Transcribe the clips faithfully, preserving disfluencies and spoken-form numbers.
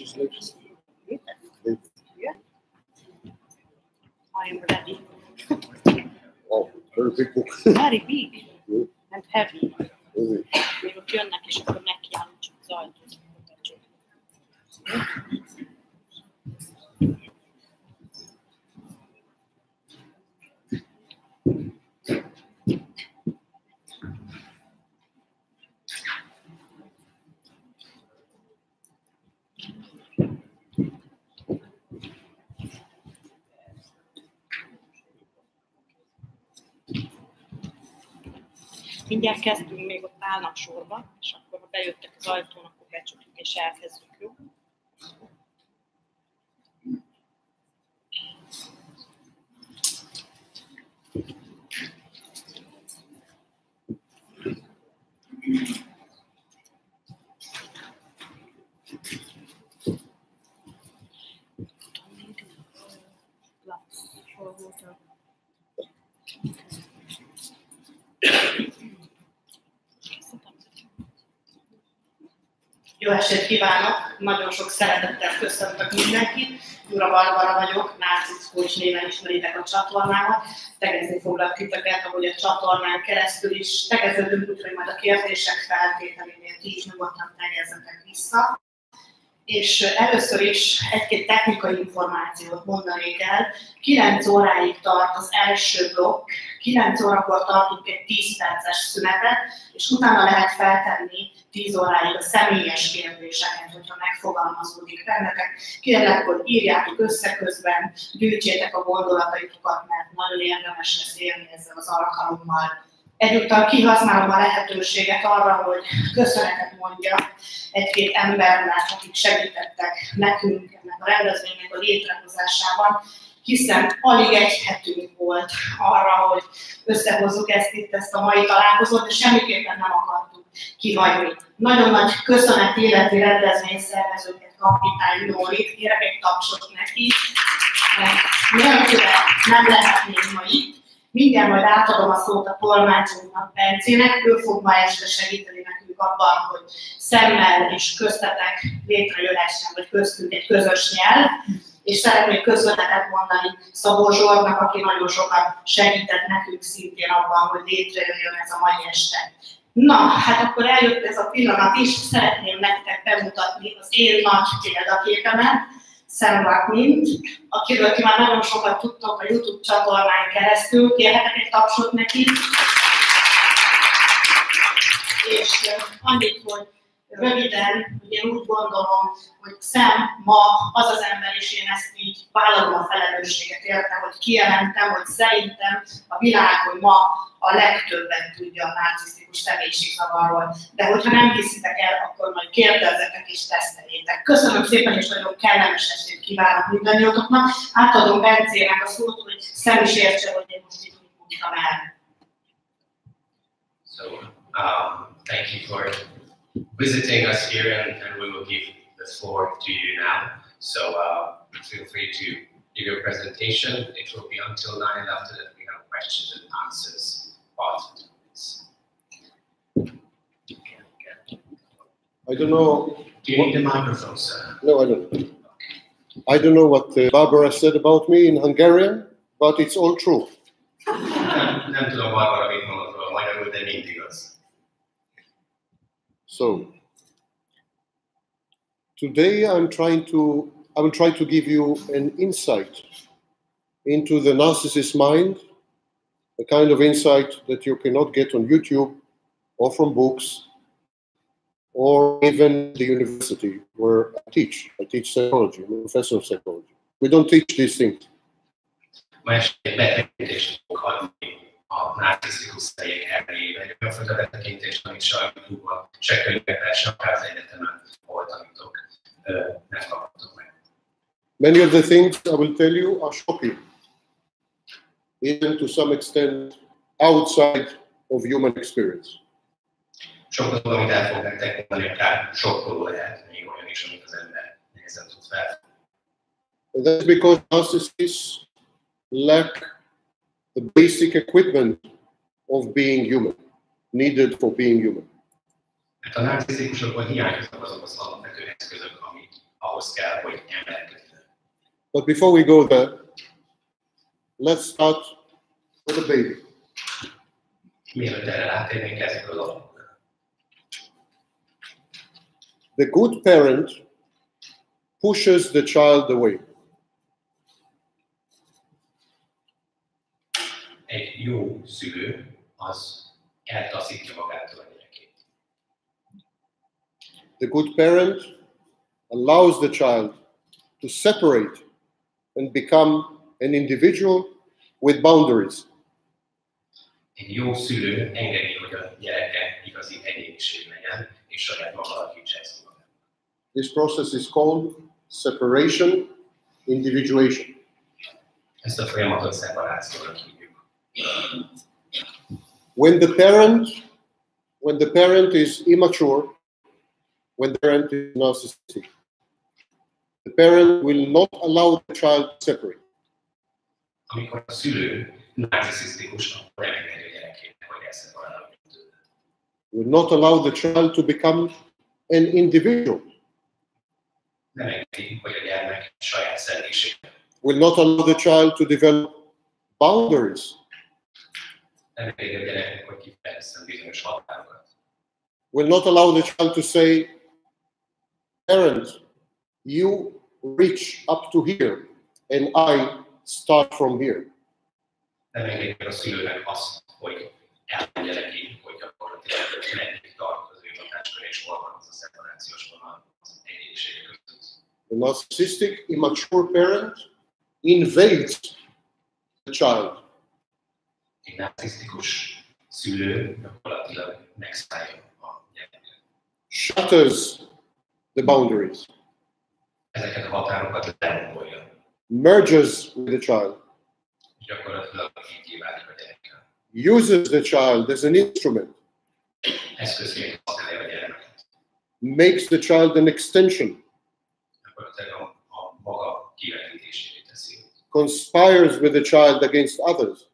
legislation. Yeah. I am ready. Wow, very big book. Very big and heavy. Mégok jönnek, és akkor nekiállunk, csak zajt. Mindjárt kezdtünk, még ott állnak sorba, és akkor, ha bejöttek az ajtón, akkor becsukjuk és elkezdjük, jó? Jó estét kívánok! Nagyon sok szeretettel köszöntök mindenkit. Gyura Barbara vagyok, Narcisz Coach néven ismeritek a csatornámat. Tegezni foglak titeket, ahogy a csatornán keresztül is tegeződünk, úgyhogy majd a kérdések feltételénél ti is nyugodtan tegezzetek vissza. És először is egy-két technikai információt mondanék el. kilenc óráig tart az első blokk, kilenc órakor tartunk egy tíz perces szünetet, és utána lehet feltenni tíz óráig a személyes kérdéseket, hogyha megfogalmazódik bennetek. Kérlek, hogy írjátok össze közben, gyűjtsétek a gondolataitokat, mert nagyon érdemes lesz élni ezzel az alkalommal. Egyúttal kihasználom a lehetőséget arra, hogy köszönetet mondjak egy-két embernek, akik segítettek nekünk ennek a rendezvénynek a létrehozásában, hiszen alig egy hetünk volt arra, hogy összehozzuk ezt itt, ezt a mai találkozót, és semmiképpen nem akartuk kihagyni. Nagyon nagy köszönet illeti rendezvényszervezőket, kapitány Nórit, kérek egy tapsot neki, mert nem lehetnénk ma itt. Mindjárt majd átadom a szót a tolmácsunknak, Bencének, ő fog ma este segíteni nekünk abban, hogy szemmel és köztetek létrejöhessen, vagy köztünk egy közös nyelv, és szeretnék közönetet mondani Szabó Zsornak, aki nagyon sokat segített nekünk szintén abban, hogy létrejöjjön ez a mai este. Na, hát akkor eljött ez a pillanat is, szeretném nektek bemutatni az én nagy példaképemet, Mint, akiről ti már nagyon sokat tudtok a YouTube csatornán keresztül, kérhetek egy tapsot neki. És annyit, hogy röviden, hogy én úgy gondolom, hogy Szem ma az az ember, és én ezt így vállalom a felelősséget érte, hogy kijelentem, hogy szerintem a világon ma a legtöbben tudja a narcisztikus személyiségzavarról. De hogyha nem hiszitek el, akkor majd kérdezzetek és teszteljétek. Köszönöm szépen, és nagyon kellemes estét kívánok mindannyiatoknak. Átadom Bencének a szót, hogy Szem is értse, hogy én most itt mondtam el. So, um, thank you for visiting us here, and, and we will give the floor to you now. So uh, feel free to give your presentation. It will be until nine, after that we have questions and answers part of this. I don't know. Do you need the microphone, sir? No, I don't. Okay. I don't know what uh, Barbara said about me in Hungarian, but it's all true. So today I'm trying to I'm trying to give you an insight into the narcissist's mind, a kind of insight that you cannot get on YouTube or from books or even the university where I teach. I teach psychology, I'm a professor of psychology. We don't teach these things. Many of the things I will tell you are shocking, even to some extent outside of human experience. And that's because narcissists lack the basic equipment of being human, needed for being human. ahhoz kell, hogy emelkedjenek. But before we go there, let's start with the baby. Mielőtt erre rátérnénk, kezdjük az alapokkal. The good parent pushes the child away. Egy jó szülő az eltaszítja magától a gyerekét. The good parent allows the child to separate and become an individual with boundaries. Egy jó szülő engedi, hogy a gyereke igazi egyéniség legyen, és saját maga alakítsa magát. This process is called separation, individuation. Ezt a folyamatot szeparációnak hívjuk. When the parent, when the parent is immature, when the parent is narcissistic, the parent will not allow the child to separate. Amikor a szülő narcisztikus, akkor nem engedi a gyerekének, hogy elszeparálódjon tőle. Will not allow the child to become an individual. Nem engedi, hogy a gyermek saját személyiségét. Will not allow the child to develop boundaries. Nem engedi a gyereknek, hogy kifejezzen bizonyos határokat. Will not allow the child to say, parent, you reach up to here, and I start from here. The narcissistic, immature parent invades the child. Shatters the boundaries. Merges with the child. Uses the child as an instrument. Makes the child an extension. Conspires with the child against others.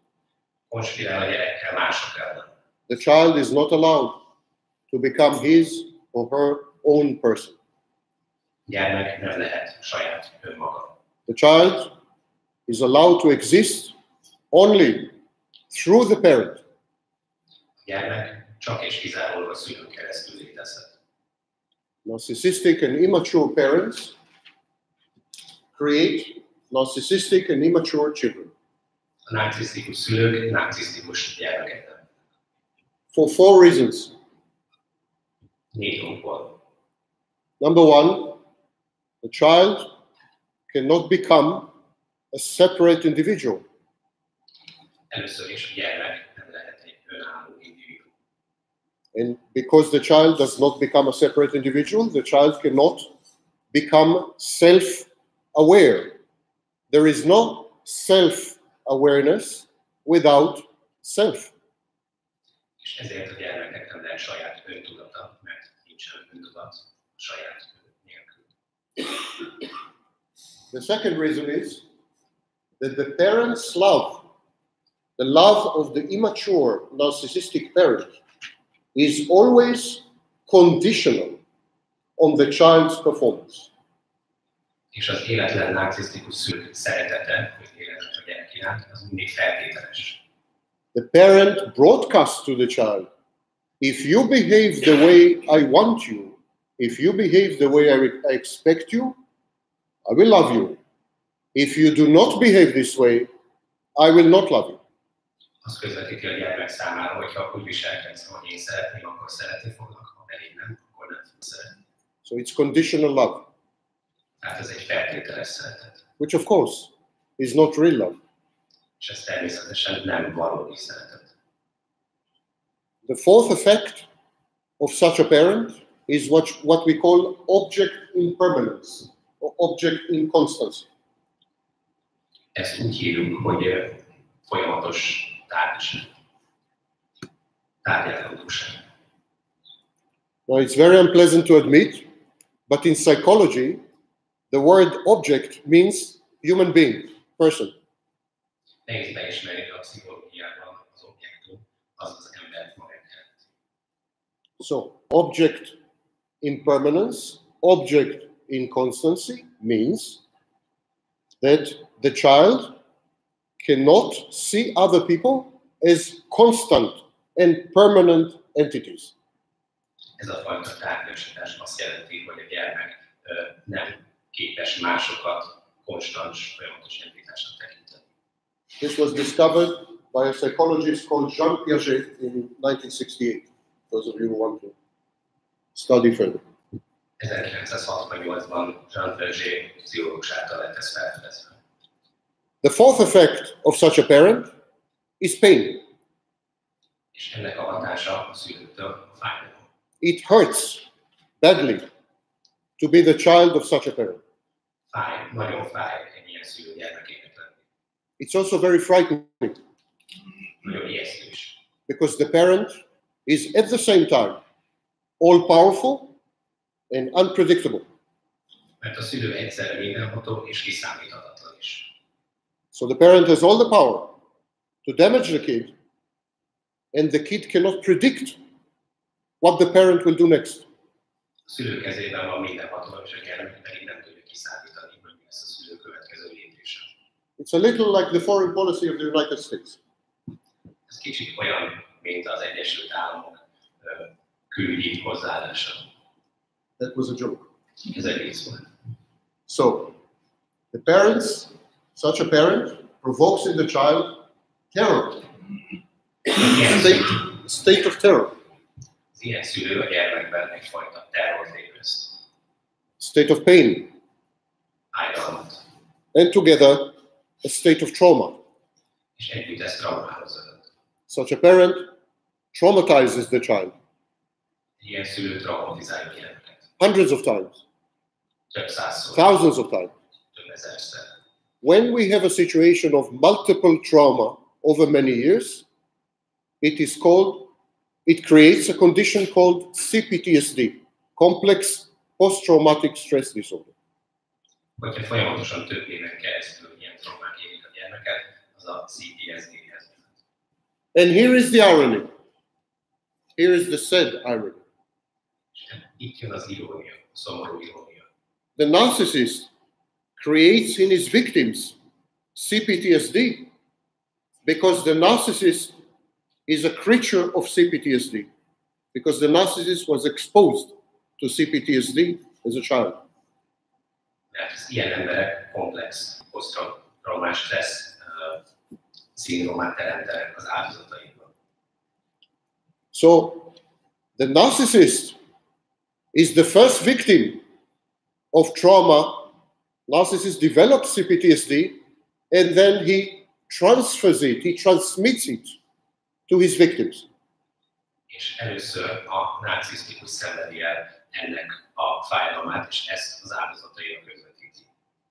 The child is not allowed to become his or her own person. The child is allowed to exist only through the parent. Narcissistic and immature parents create narcissistic and immature children. For four reasons. Number one, the child cannot become a separate individual. And because the child does not become a separate individual, the child cannot become self-aware. There is no self-awareness without self. The second reason is that the parents' love, the love of the immature narcissistic parent, is always conditional on the child's performance. The parent broadcasts to the child, if you behave the way I want you, if you behave the way I expect you, I will love you. If you do not behave this way, I will not love you. So it's conditional love, which of course is not real love. The fourth effect of such a parent is what, what we call object impermanence, or object inconstancy. Now, it's very unpleasant to admit, but in psychology, the word object means human being, person. So, object impermanence, object inconstancy means that the child cannot see other people as constant and permanent entities. Ez a fajta tárgyasítás azt jelenti, hogy a gyermek nem képes másokat konstans folyamatos entitásnak tekinteni. This was discovered by a psychologist called Jean Piaget in nineteen sixty-eight. Those of you who want to study further. The fourth effect of such a parent is pain. It hurts badly to be the child of such a parent. It's also very frightening because the parent is at the same time all-powerful and unpredictable. So the parent has all the power to damage the kid, and the kid cannot predict what the parent will do next. It's a little like the foreign policy of the United States. That was a joke. So, the parents, such a parent, provokes in the child terror, state, state of terror. State of pain. And together, a state of trauma. Such a parent traumatizes the child. Hundreds of times. Thousands of times. When we have a situation of multiple trauma over many years, it is called, it creates a condition called C P T S D, complex post-traumatic stress disorder. And here is the irony. Here is the sad irony. The narcissist creates in his victims C P T S D because the narcissist is a creature of C P T S D, because the narcissist was exposed to C P T S D as a child. So, the narcissist is the first victim of trauma. Narcissist develops C P T S D and then he transfers it, he transmits it to his victims.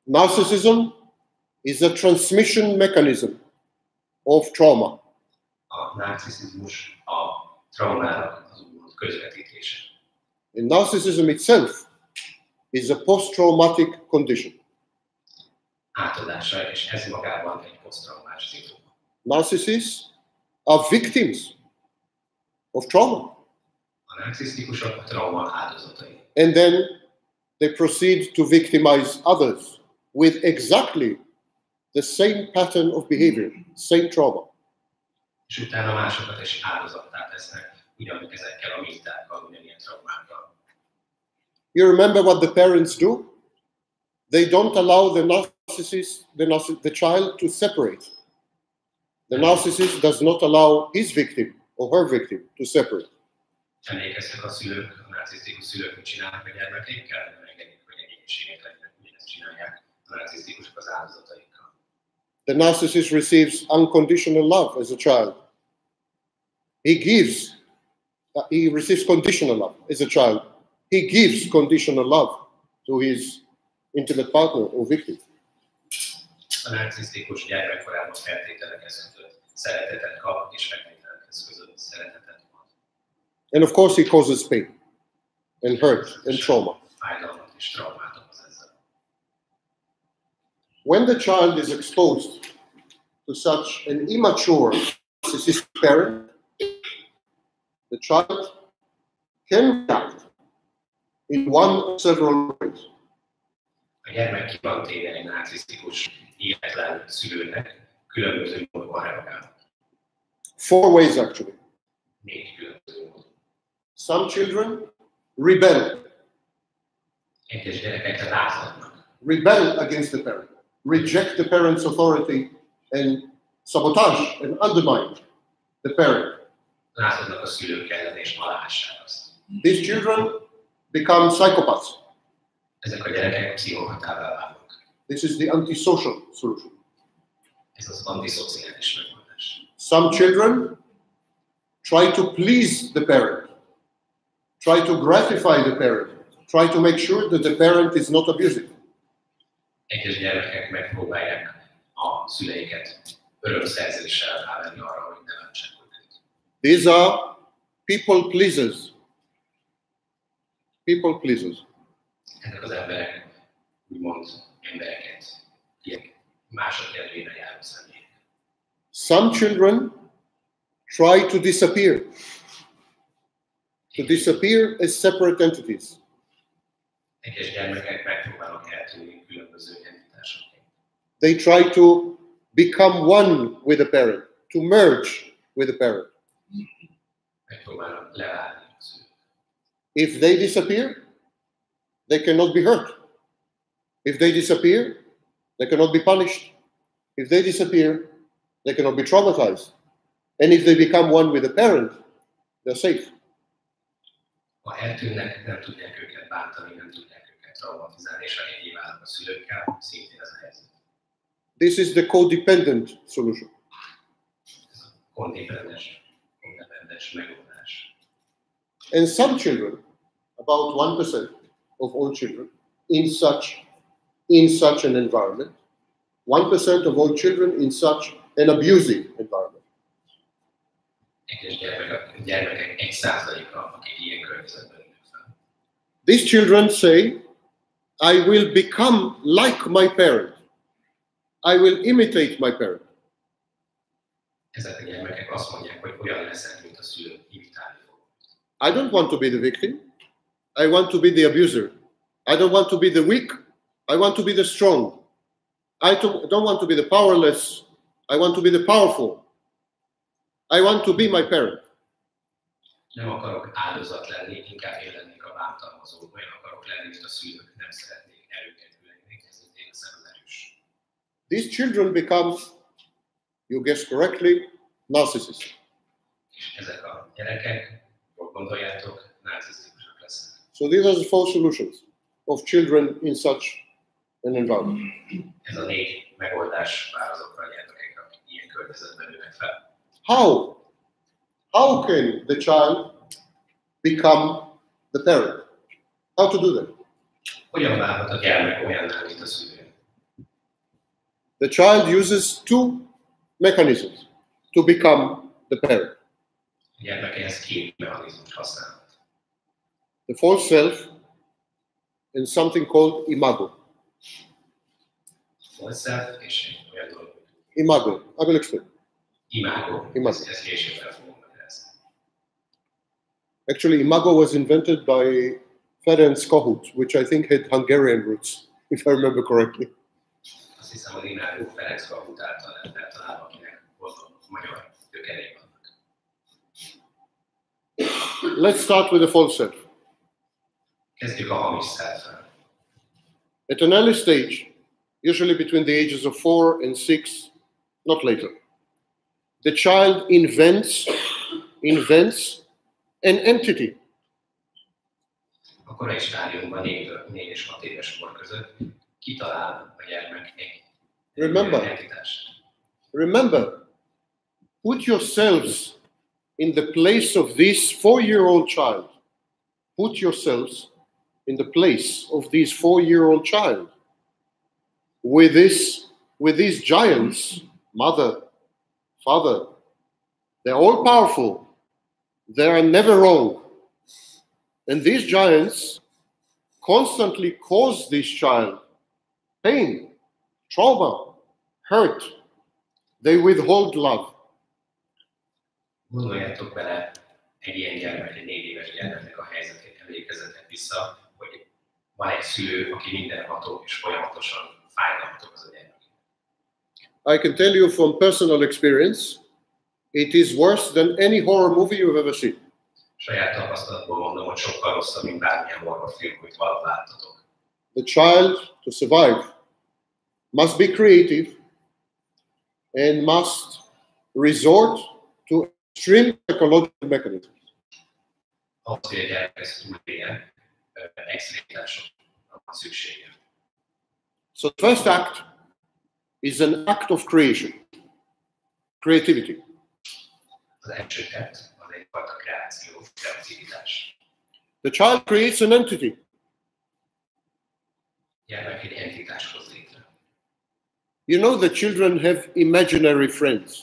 Narcissism is a transmission mechanism of trauma. And narcissism itself is a post-traumatic condition. Narcissists are victims of trauma. And then they proceed to victimize others with exactly the same pattern of behavior, same trauma. You remember what the parents do? They don't allow the narcissist, the, narciss the child to separate. The narcissist does not allow his victim or her victim to separate. The narcissist receives unconditional love as a child. He gives, uh, he receives conditional love as a child. He gives conditional love to his intimate partner or victim. And of course, he causes pain and hurt and trauma. When the child is exposed to such an immature narcissistic parent, the child can react in one of several ways. a gyermek ki van téve egy narcisztikus, életlen szülőnek, különböző módon reagál. Four ways actually. Négy különböző módon. Some children rebel. Egyes gyerekek lázadnak. Rebel against the parent. Reject the parent's authority and sabotage and undermine the parent. Lázadnak a szülők ellen és alássák azt. These children become psychopaths. Ezek a gyerekek pszichopatává válnak. This is the antisocial solution. Ez az antiszociális megoldás. Some children try to please the parent, try to gratify the parent, try to make sure that the parent is not abusive. Egyes gyerekek megpróbálják a szüleiket örömszerzéssel rávenni arra, hogy ne bántsákolják. These are people pleasers. People pleasers. Ezek az emberek, úgymond embereket, ilyen mások kedvére járó személyek. Some children try to disappear. To disappear as separate entities. Egyes gyermekek megpróbálnak eltűnni különböző entitásokként. They try to become one with the parent, to merge with the parent. Megpróbálnak leválni. If they disappear, they cannot be hurt. If they disappear, they cannot be punished. If they disappear, they cannot be traumatized. And if they become one with the parent, they're safe. Ha eltűnnek, nem tudják őket bántani, nem tudják őket traumatizálni, és ha egyéb állnak a szülőkkel, szintén ez a helyzet. This is the codependent solution. Ez a kondependes, kondependes megoldás. And some children, about one percent of all children, in such, in such an environment, one percent of all children in such an abusive environment. These children say, I will become like my parent. I will imitate my parent. I don't want to be the victim. I want to be the abuser. I don't want to be the weak. I want to be the strong. I don't want to be the powerless. I want to be the powerful. I want to be my parent. Nem akarok áldozat lenni, inkább én lennék a bántalmazó. Olyan akarok lenni, mint a szülők, nem szeretnék előkerülni, ezért én leszek erős. These children become, you guessed correctly, narcissists. Ezek a gyerekek. So these are the four solutions of children in such an environment. How? How can the child become the parent? How to do that? The child uses two mechanisms to become the parent. The false self and something called imago. False self és olyan dolog. Imago. I will explain. Imago. Imago. Actually, imago was invented by Ferenc Kohut, which I think had Hungarian roots, if I remember correctly. Azt hiszem, hogy imago Ferenc Kohut által lett találva, akinek volt a magyar gyökerében. Let's start with the false self. At an early stage, usually between the ages of four and six, not later, the child invents, invents an entity. Remember, remember, put yourselves in the place of this four-year-old child. Put yourselves in the place of this four-year-old child. With this, with these giants, mother, father, they're all powerful. They are never wrong. And these giants constantly cause this child pain, trauma, hurt. They withhold love. Gondoljátok bele egy ilyen gyermek, egy négy éves gyermeknek a helyzetét, emlékezzetek vissza, hogy van egy szülő, aki mindenható és folyamatosan fájdalmatok az a gyermek. I can tell you from personal experience, it is worse than any horror movie you've ever seen. Saját tapasztalatból mondom, hogy sokkal rosszabb, mint bármilyen horrorfilm, amit valahogy láttatok. The child to survive must be creative and must resort to extreme psychological mechanisms. Ahhoz, hogy a gyermekhez túléljen, extrémitásokra van szüksége. So the first act is an act of creation, creativity. Az első tett az egyfajta kreáció, kreativitás. The child creates an entity. Gyermek egy entitáshoz létre. You know that children have imaginary friends.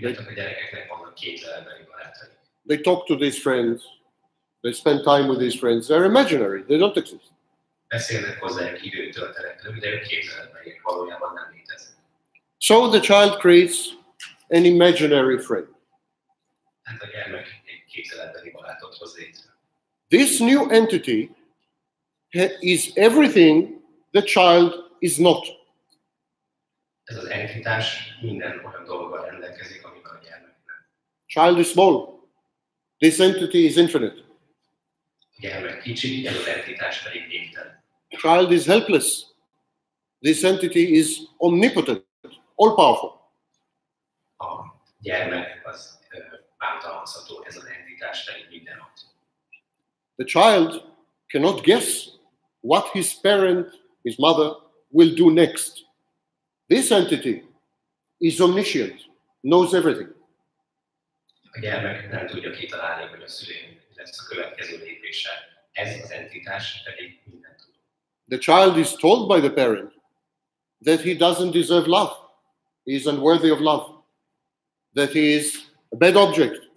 Tudjátok, a gyerekeknek vannak képzelemben barátai. They talk to these friends. They spend time with these friends. They're imaginary. They don't exist. Beszélnek hozzájuk, időt töltenek, de ők képzelemben élnek, valójában nem léteznek. So the child creates an imaginary friend. Hát a gyermek egy képzeletbeli barátot hoz létre. This new entity is everything the child is not. Ez az entitás minden olyan dologgal rendelkezik, amiben a gyermek nem. Child is small. This entity is infinite. A gyermek kicsi, ez az entitás pedig végtelen. Child is helpless. This entity is omnipotent, all powerful. A gyermek az bántalmazható, ez az entitás pedig mindenható. The child cannot guess what his parent, his mother, will do next. This entity is omniscient, knows everything. A gyermek nem tudja kitalálni, hogy a szülei lesz a következő lépése. Ez az entitás pedig mindent tud. The child is told by the parent that he doesn't deserve love, he is unworthy of love, that he is a bad object,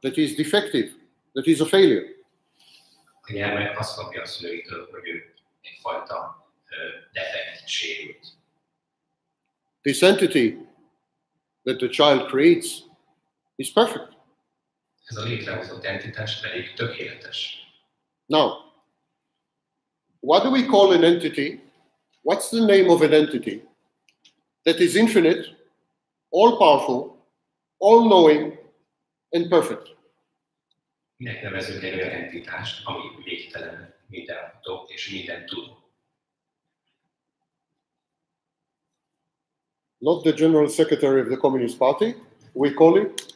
that he is defective, that he is a failure. A gyermek azt kapja a szüleitől, hogy ő egyfajta defekt, sérült. This entity that the child creates is perfect. Ez a létrehozott entitás pedig tökéletes. Now, what do we call an entity? What's the name of an entity that is infinite, all-powerful, all-knowing, and perfect? Minek nevezünk egy olyan entitást, ami végtelen, mindenható és mindent tud? Not the General Secretary of the Communist Party, we call it.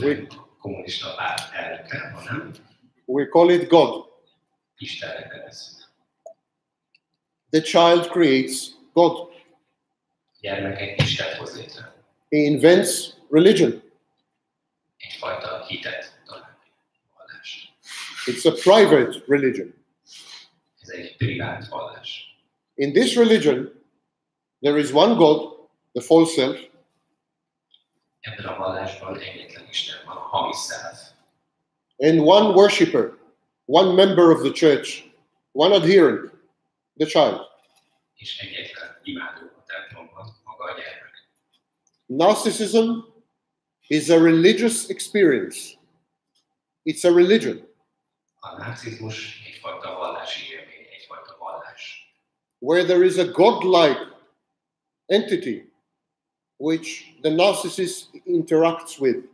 We, we call it God. The child creates God. He invents religion. It's a private religion. In this religion, there is one God, the false self. And one worshipper, one member of the church, one adherent, the child. Narcissism is a religious experience. It's a religion. Where there is a godlike entity which the narcissist interacts with.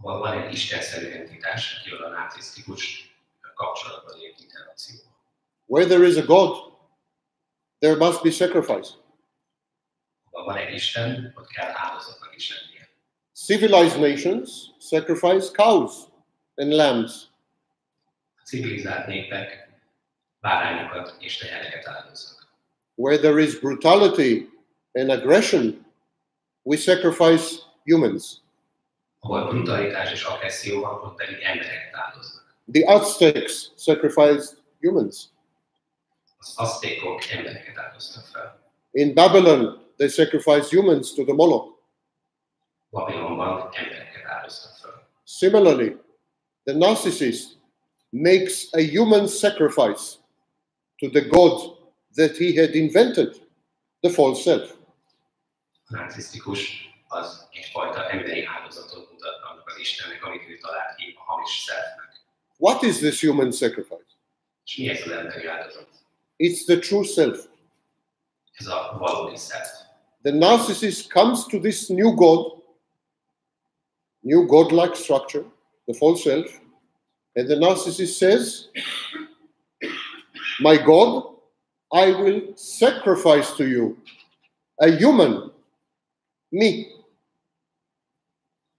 Where there is a God, there must be sacrifice. Civilized nations sacrifice cows and lambs. Where there is brutality and aggression, we sacrifice humans. The Aztecs sacrificed humans. In Babylon, they sacrificed humans to the Moloch. Similarly, the narcissist makes a human sacrifice to the god that he had invented, the false self. Narcisztikus az egyfajta emberi áldozatot mutat annak az Istennek, amit ő talált ki a hamis szervnek. What is this human sacrifice? Ki ez az emberi áldozat? It's the true self. Ez a valódi self. The narcissist comes to this new God, new God-like structure, the false self, and the narcissist says, my God, I will sacrifice to you a human, me.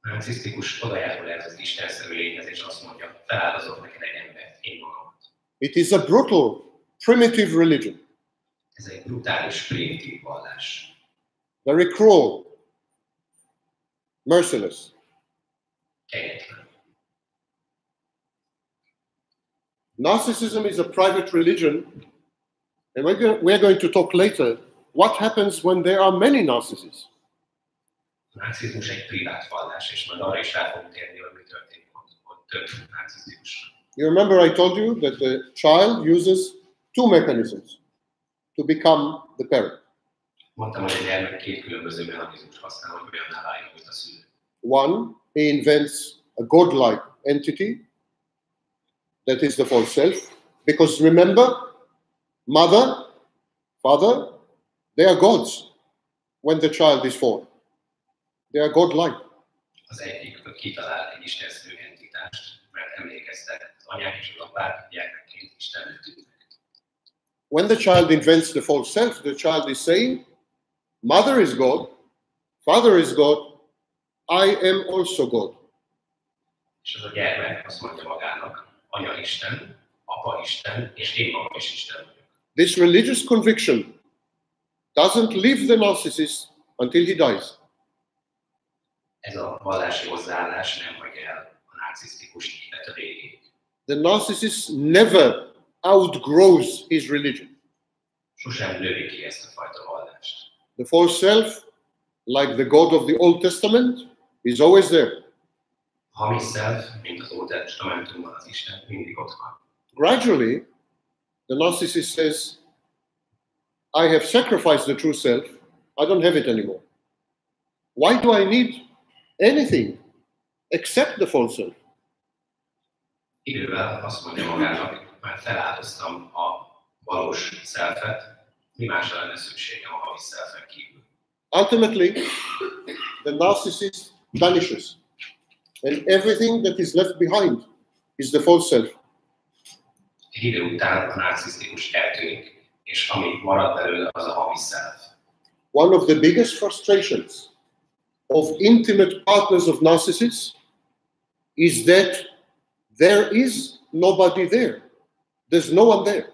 A narcisztikus odajárul ez az istenszerű lényezés, azt mondja, feláldozok neked egy embert, én magamat. It is a brutal, primitive religion. Ez egy brutális, primitív vallás. Very cruel, merciless. Kegyetlen. Narcissism is a private religion, and we're going to talk later what happens when there are many narcissists. Narcissism egy privát vallás, és majd arra is rá fogunk térni, hogy mi történik, hogy több narcisztikus. You remember I told you that the child uses two mechanisms to become the parent. Mondtam, hogy a gyermek két különböző mechanizmus használ, hogy olyanná váljon, mint a szülő. One, he invents a godlike entity. That is the false self. Because remember, mother, father, they are gods when the child is born. They are godlike. Az egyik, aki kitalál egy istenszerű entitást, mert emlékeztet az anyák és az apák gyermekként Istennek tűnnek. When the child invents the false self, the child is saying, mother is God, father is God, I am also God. És az a gyermek azt mondja magának, Anya Isten, Apa Isten, és én magam is Isten vagyok. This religious conviction doesn't leave the narcissist until he dies. Ez a vallási hozzáállás nem hagy el a narcisztikus élete végéig. The narcissist never outgrows his religion. Sosem növi ki ezt a fajta vallást. The false self, like the God of the Old Testament, is always there. Gradually, the narcissist says, I have sacrificed the true self, I don't have it anymore. Why do I need anything except the false self? Idővel azt mondja magának, mert feláldoztam a valós selfet, mi másra lenne szükségem a hamis selfen kívül. Ultimately, the narcissist vanishes. And everything that is left behind is the false self. Egy idő után a narcisztikus eltűnik, és ami marad belőle, az a hamis self. One of the biggest frustrations of intimate partners of narcissists is that there is nobody there. There's no one there.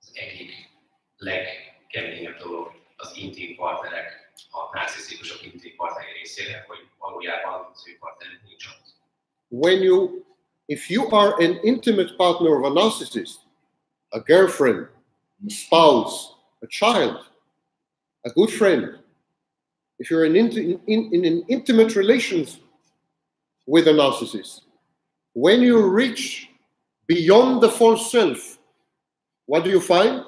Az egyik legkeményebb dolog az intim partnerek, a narcisztikusok intim partneri részére, hogy valójában az ő partnerük nincs ott. When you, if you are an intimate partner of a narcissist, a girlfriend, a spouse, a child, a good friend, if you're an in, in, in an intimate relations with a narcissist, when you reach beyond the false self, what do you find?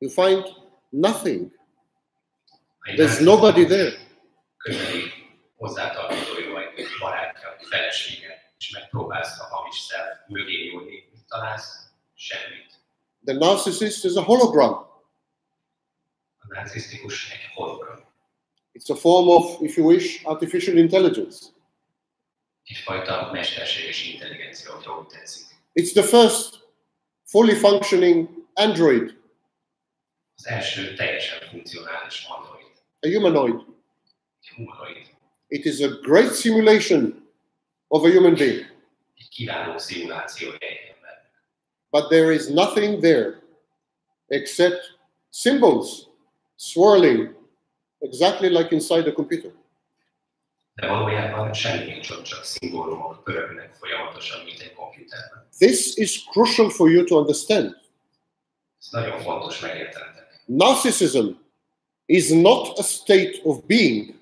You find nothing. There's nobody there. The narcissist is a hologram. It's a form of, if you wish, artificial intelligence. It's the first fully functioning android. A humanoid. humanoid. It is a great simulation of a human being. But there is nothing there except symbols swirling exactly like inside a computer. This is crucial for you to understand. Narcissism is not a state of being,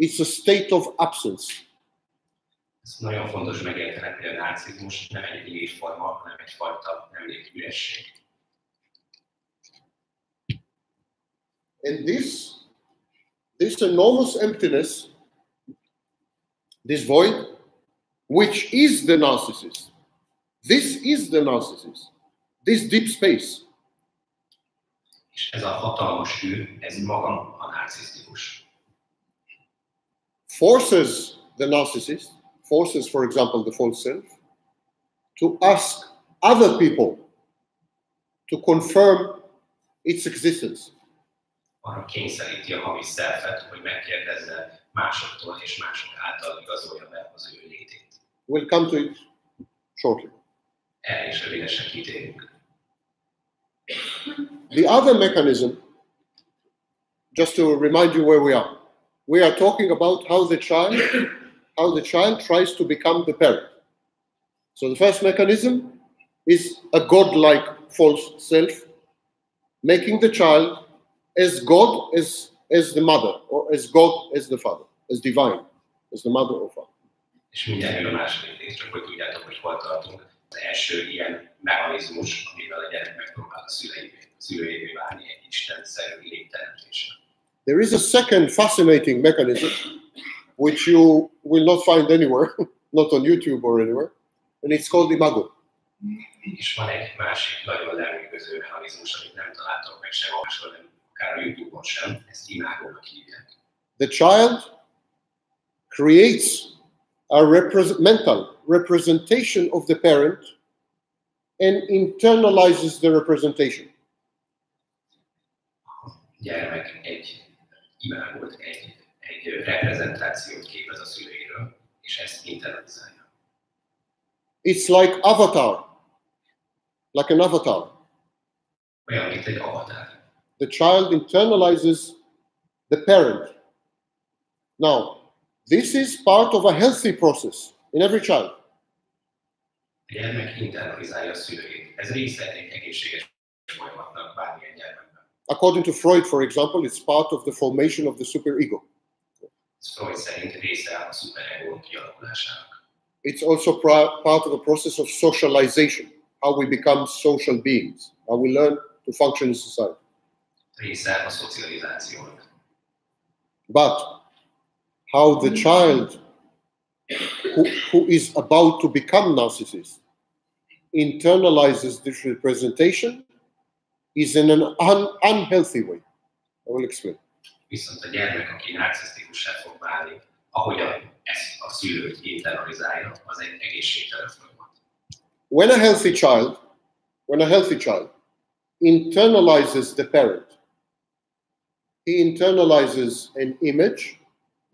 it's a state of absence. And this, this enormous emptiness, this void, which is the narcissist, This is the narcissist, this deep space. És ez a hatalmas ő, ez maga a narcisztikus. Forces the narcissist, forces, for example, the false self, to ask other people to confirm its existence. Arra kényszeríti a hamis szelfet, hogy megkérdezze másoktól és mások által igazolja be az ő létét. We'll come to it shortly. Erre is rövidesen kitérünk. The other mechanism, just to remind you where we are, we are talking about how the child, how the child tries to become the parent. So the first mechanism is a godlike false self, making the child as God as, as the mother, or as God as the father, as divine, as the mother or father. És mindjárt a második rész, csak hogy tudjátok, hogy hol tartunk. Az első ilyen mechanizmus, amivel a gyerek megpróbál a szülőjévé válni egy istenszerű lényteremtéssel. There is a second fascinating mechanism, which you will not find anywhere, not on YouTube or anywhere, and it's called imago. És van egy másik nagyon lenyűgöző mechanizmus, amit nem találtok meg sem máshol, nem akár a YouTube-on sem, ezt imagónak hívják. The child creates a repre- mental representation of the parent and internalizes the representation. Gyermek egy imágot, egy, egy reprezentációt képez a szüleiről, és ezt internalizálja. It's like avatar, like an avatar. Olyan, mint egy avatar. The child internalizes the parent. Now, this is part of a healthy process in every child. According to Freud, for example, it's part of the formation of the superego. It's also part of the process of socialization, how we become social beings, how we learn to function in society. But how the child who, who is about to become narcissist internalizes this representation is in an un, unhealthy way. I will explain. Viszont a gyermek, aki narcisztikussá fog válni, ahogyan ezt a szülőt internalizálja, az egy egészségtelen folyamat. When a healthy child, when a healthy child internalizes the parent, he internalizes an image.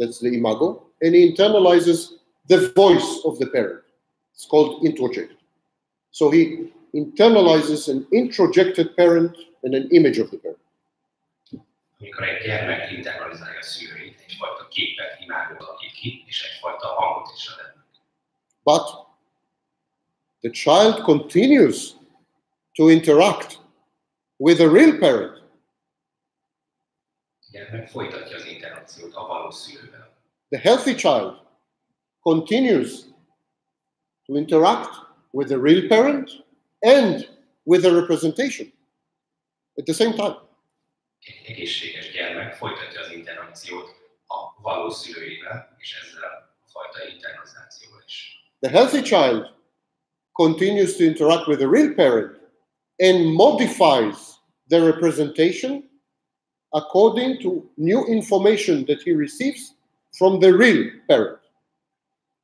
That's the imago, and he internalizes the voice of the parent. It's called introject. So he internalizes an introjected parent and an image of the parent. Amikor egy gyermek internalizálja a szülőit, egyfajta képet, imágot alakít ki, és egyfajta hangot is ad ennek. But the child continues to interact with a real parent. The healthy child continues to interact with the real parent and with the representation at the same time. The healthy child continues to interact with the real parent and modifies the representation according to new information that he receives from the real parent.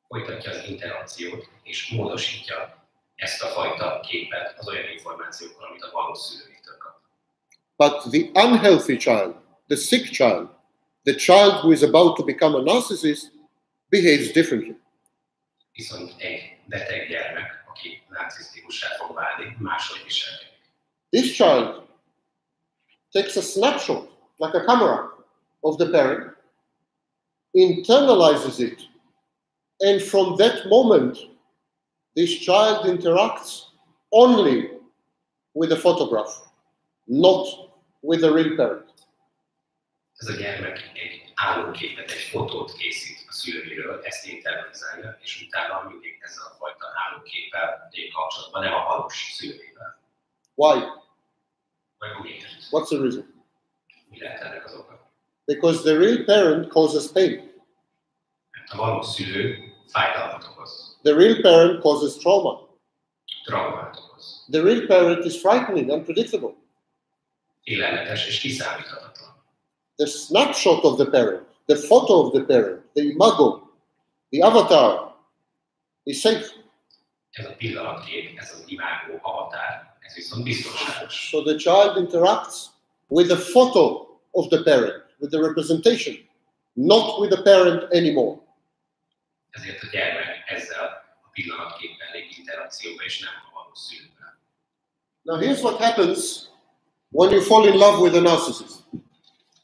Folytatja az interakciót, és módosítja ezt a fajta képet az olyan információkkal, amit a valós szülőitől kap. But the unhealthy child, the sick child, the child who is about to become a narcissist, behaves differently. Viszont egy beteg gyermek, aki narcisztikussá fog válni, máshogy viselkedik. This child takes a snapshot, like a camera, of the parent, internalizes it, and from that moment, this child interacts only with a photograph, not with a real parent. Ez a gyermek egy álomképet, egy fotót készít a szülőről, ezt internalizálja, és utána mindig ezzel a fajta álomképpel egy kapcsolatban, nem a valós szülővel. Why? What's the reason? Because the real parent causes pain. The real parent causes trauma. traumát okoz. The real parent is frightening, unpredictable. Élelmetes és kiszámíthatatlan. The snapshot of the parent, the photo of the parent, the imago, the avatar is safe. Ez a pillanatkép, ez az imágó, avatár, ez viszont biztonságos. So the child interacts with the photo of the parent, with the representation, not with the parent anymore. Ezért a gyermek ezzel a pillanatképpen lép interakcióba, és nem a való szülővel. Now here's what happens when you fall in love with a narcissist.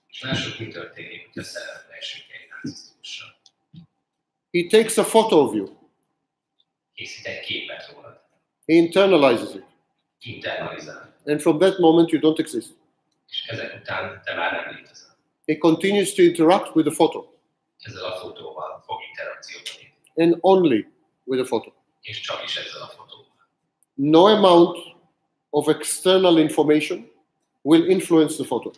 És lássuk, mi történik, hogyha szeretne esünk egy narcisztikussal. He takes a photo of you. Készít egy képet rólad. He internalizes it. Internalizál. And from that moment you don't exist. És ezek után te már nem létezel. He continues to interact with the photo. Ezzel a fotóval fog interakcióba lépni. And only with the photo. És csak is ezzel a fotóval. No amount of external information will influence the photo.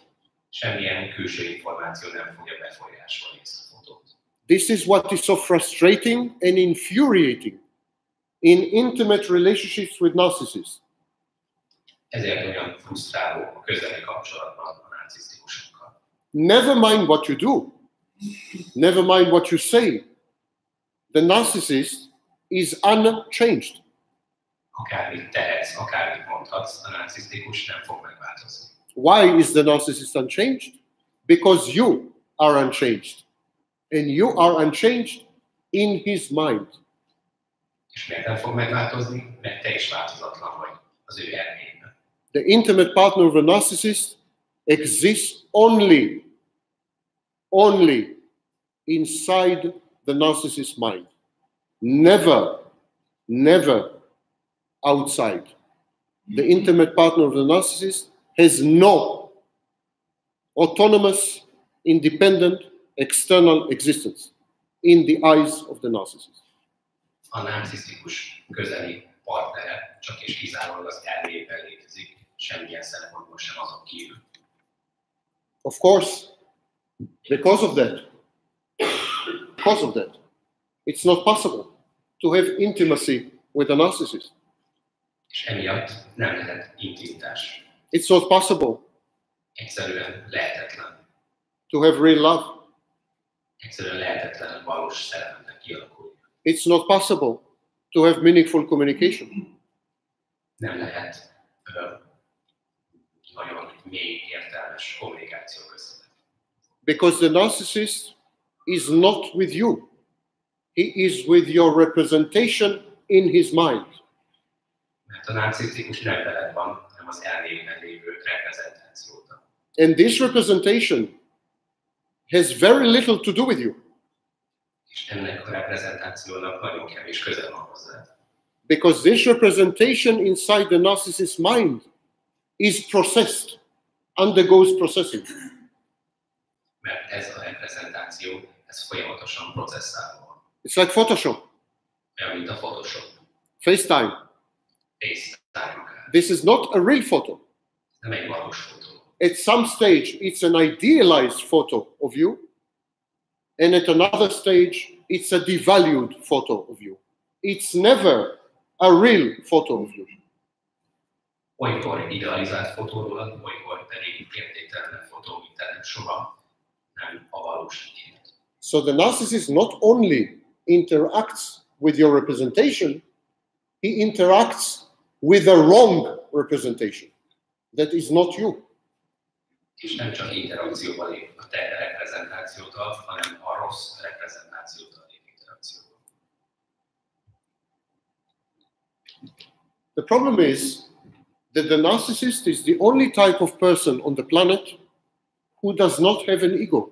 Semmilyen külső információ nem fogja befolyásolni ezt a fotót. This is what is so frustrating and infuriating in intimate relationships with narcissists. Ezért olyan frusztráló a közeli kapcsolatban a narcisztikusok. Never mind what you do, never mind what you say, the narcissist is unchanged. Akármit tehetsz, akármit mondhatsz, a narcisztikus nem fog megváltozni. Why is the narcissist unchanged? Because you are unchanged. And you are unchanged in his mind. És miért nem fog megváltozni? Mert te is változatlan vagy az ő elméjében. The intimate partner of a narcissist exists only Only inside the narcissist's mind. Never, never outside. The intimate partner of the narcissist has no autonomous, independent, external existence in the eyes of the narcissist. A narcisztikus közeli partnere csak és kizárólag az elmében létezik, semmilyen szempontból sem azon kívül. Of course. Because of that, because of that, it's not possible to have intimacy with a narcissist. És emiatt nem lehet intimitás. It's not possible. Egyszerűen lehetetlen. To have real love. Egyszerűen lehetetlen valós szerelemnek kialakulni. It's not possible to have meaningful communication. Nem lehet uh, nagyon mély értelmes kommunikáció között. Because the narcissist is not with you. He is with your representation in his mind. And this representation has very little to do with you. Because this representation inside the narcissist's mind is processed, undergoes processing. Mert ez a reprezentáció, ez folyamatosan processzálva. It's like Photoshop. Mert mint a Photoshop. FaceTime. FaceTime. This is not a real photo. Nem egy valós fotó. At some stage, it's an idealized photo of you, and at another stage, it's a devalued photo of you. It's never a real photo of you. Olykor idealizált fotóról, olykor pedig értéktelen fotó, mint ennek soha. So the narcissist not only interacts with your representation, he interacts with a wrong representation that is not you. The problem is that the narcissist is the only type of person on the planet who does not have an ego.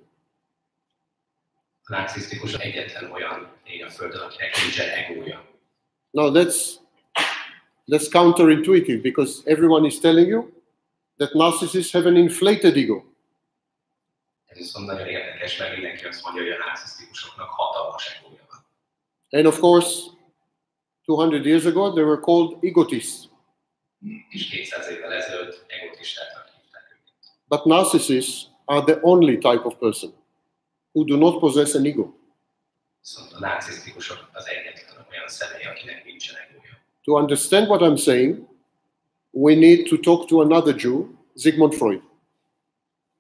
Now that's, that's counterintuitive because everyone is telling you that narcissists have an inflated ego. And of course, two hundred years ago they were called egotists. But narcissists are the only type of person who do not possess an ego. to understand what I'm saying, we need to talk to another Jew, Sigmund Freud.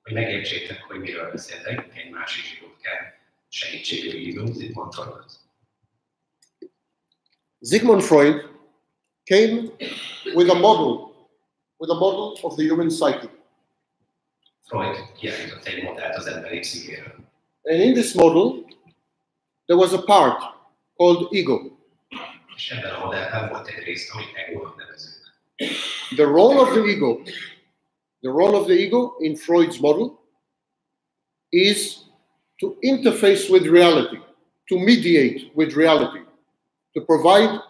Hogy megértsétek, hogy miről beszélek, egy másik zsidót kell segítségül hívnunk, Sigmund Freud. Sigmund Freud came with a model, with a model of the human psyche. Freud kiállított egy modellt az emberi pszichéről. And in this model, there was a part called ego. És ebben a modellben volt egy rész, amit egónak nevezünk. The role of the ego, the role of the ego in Freud's model is to interface with reality, to mediate with reality, to provide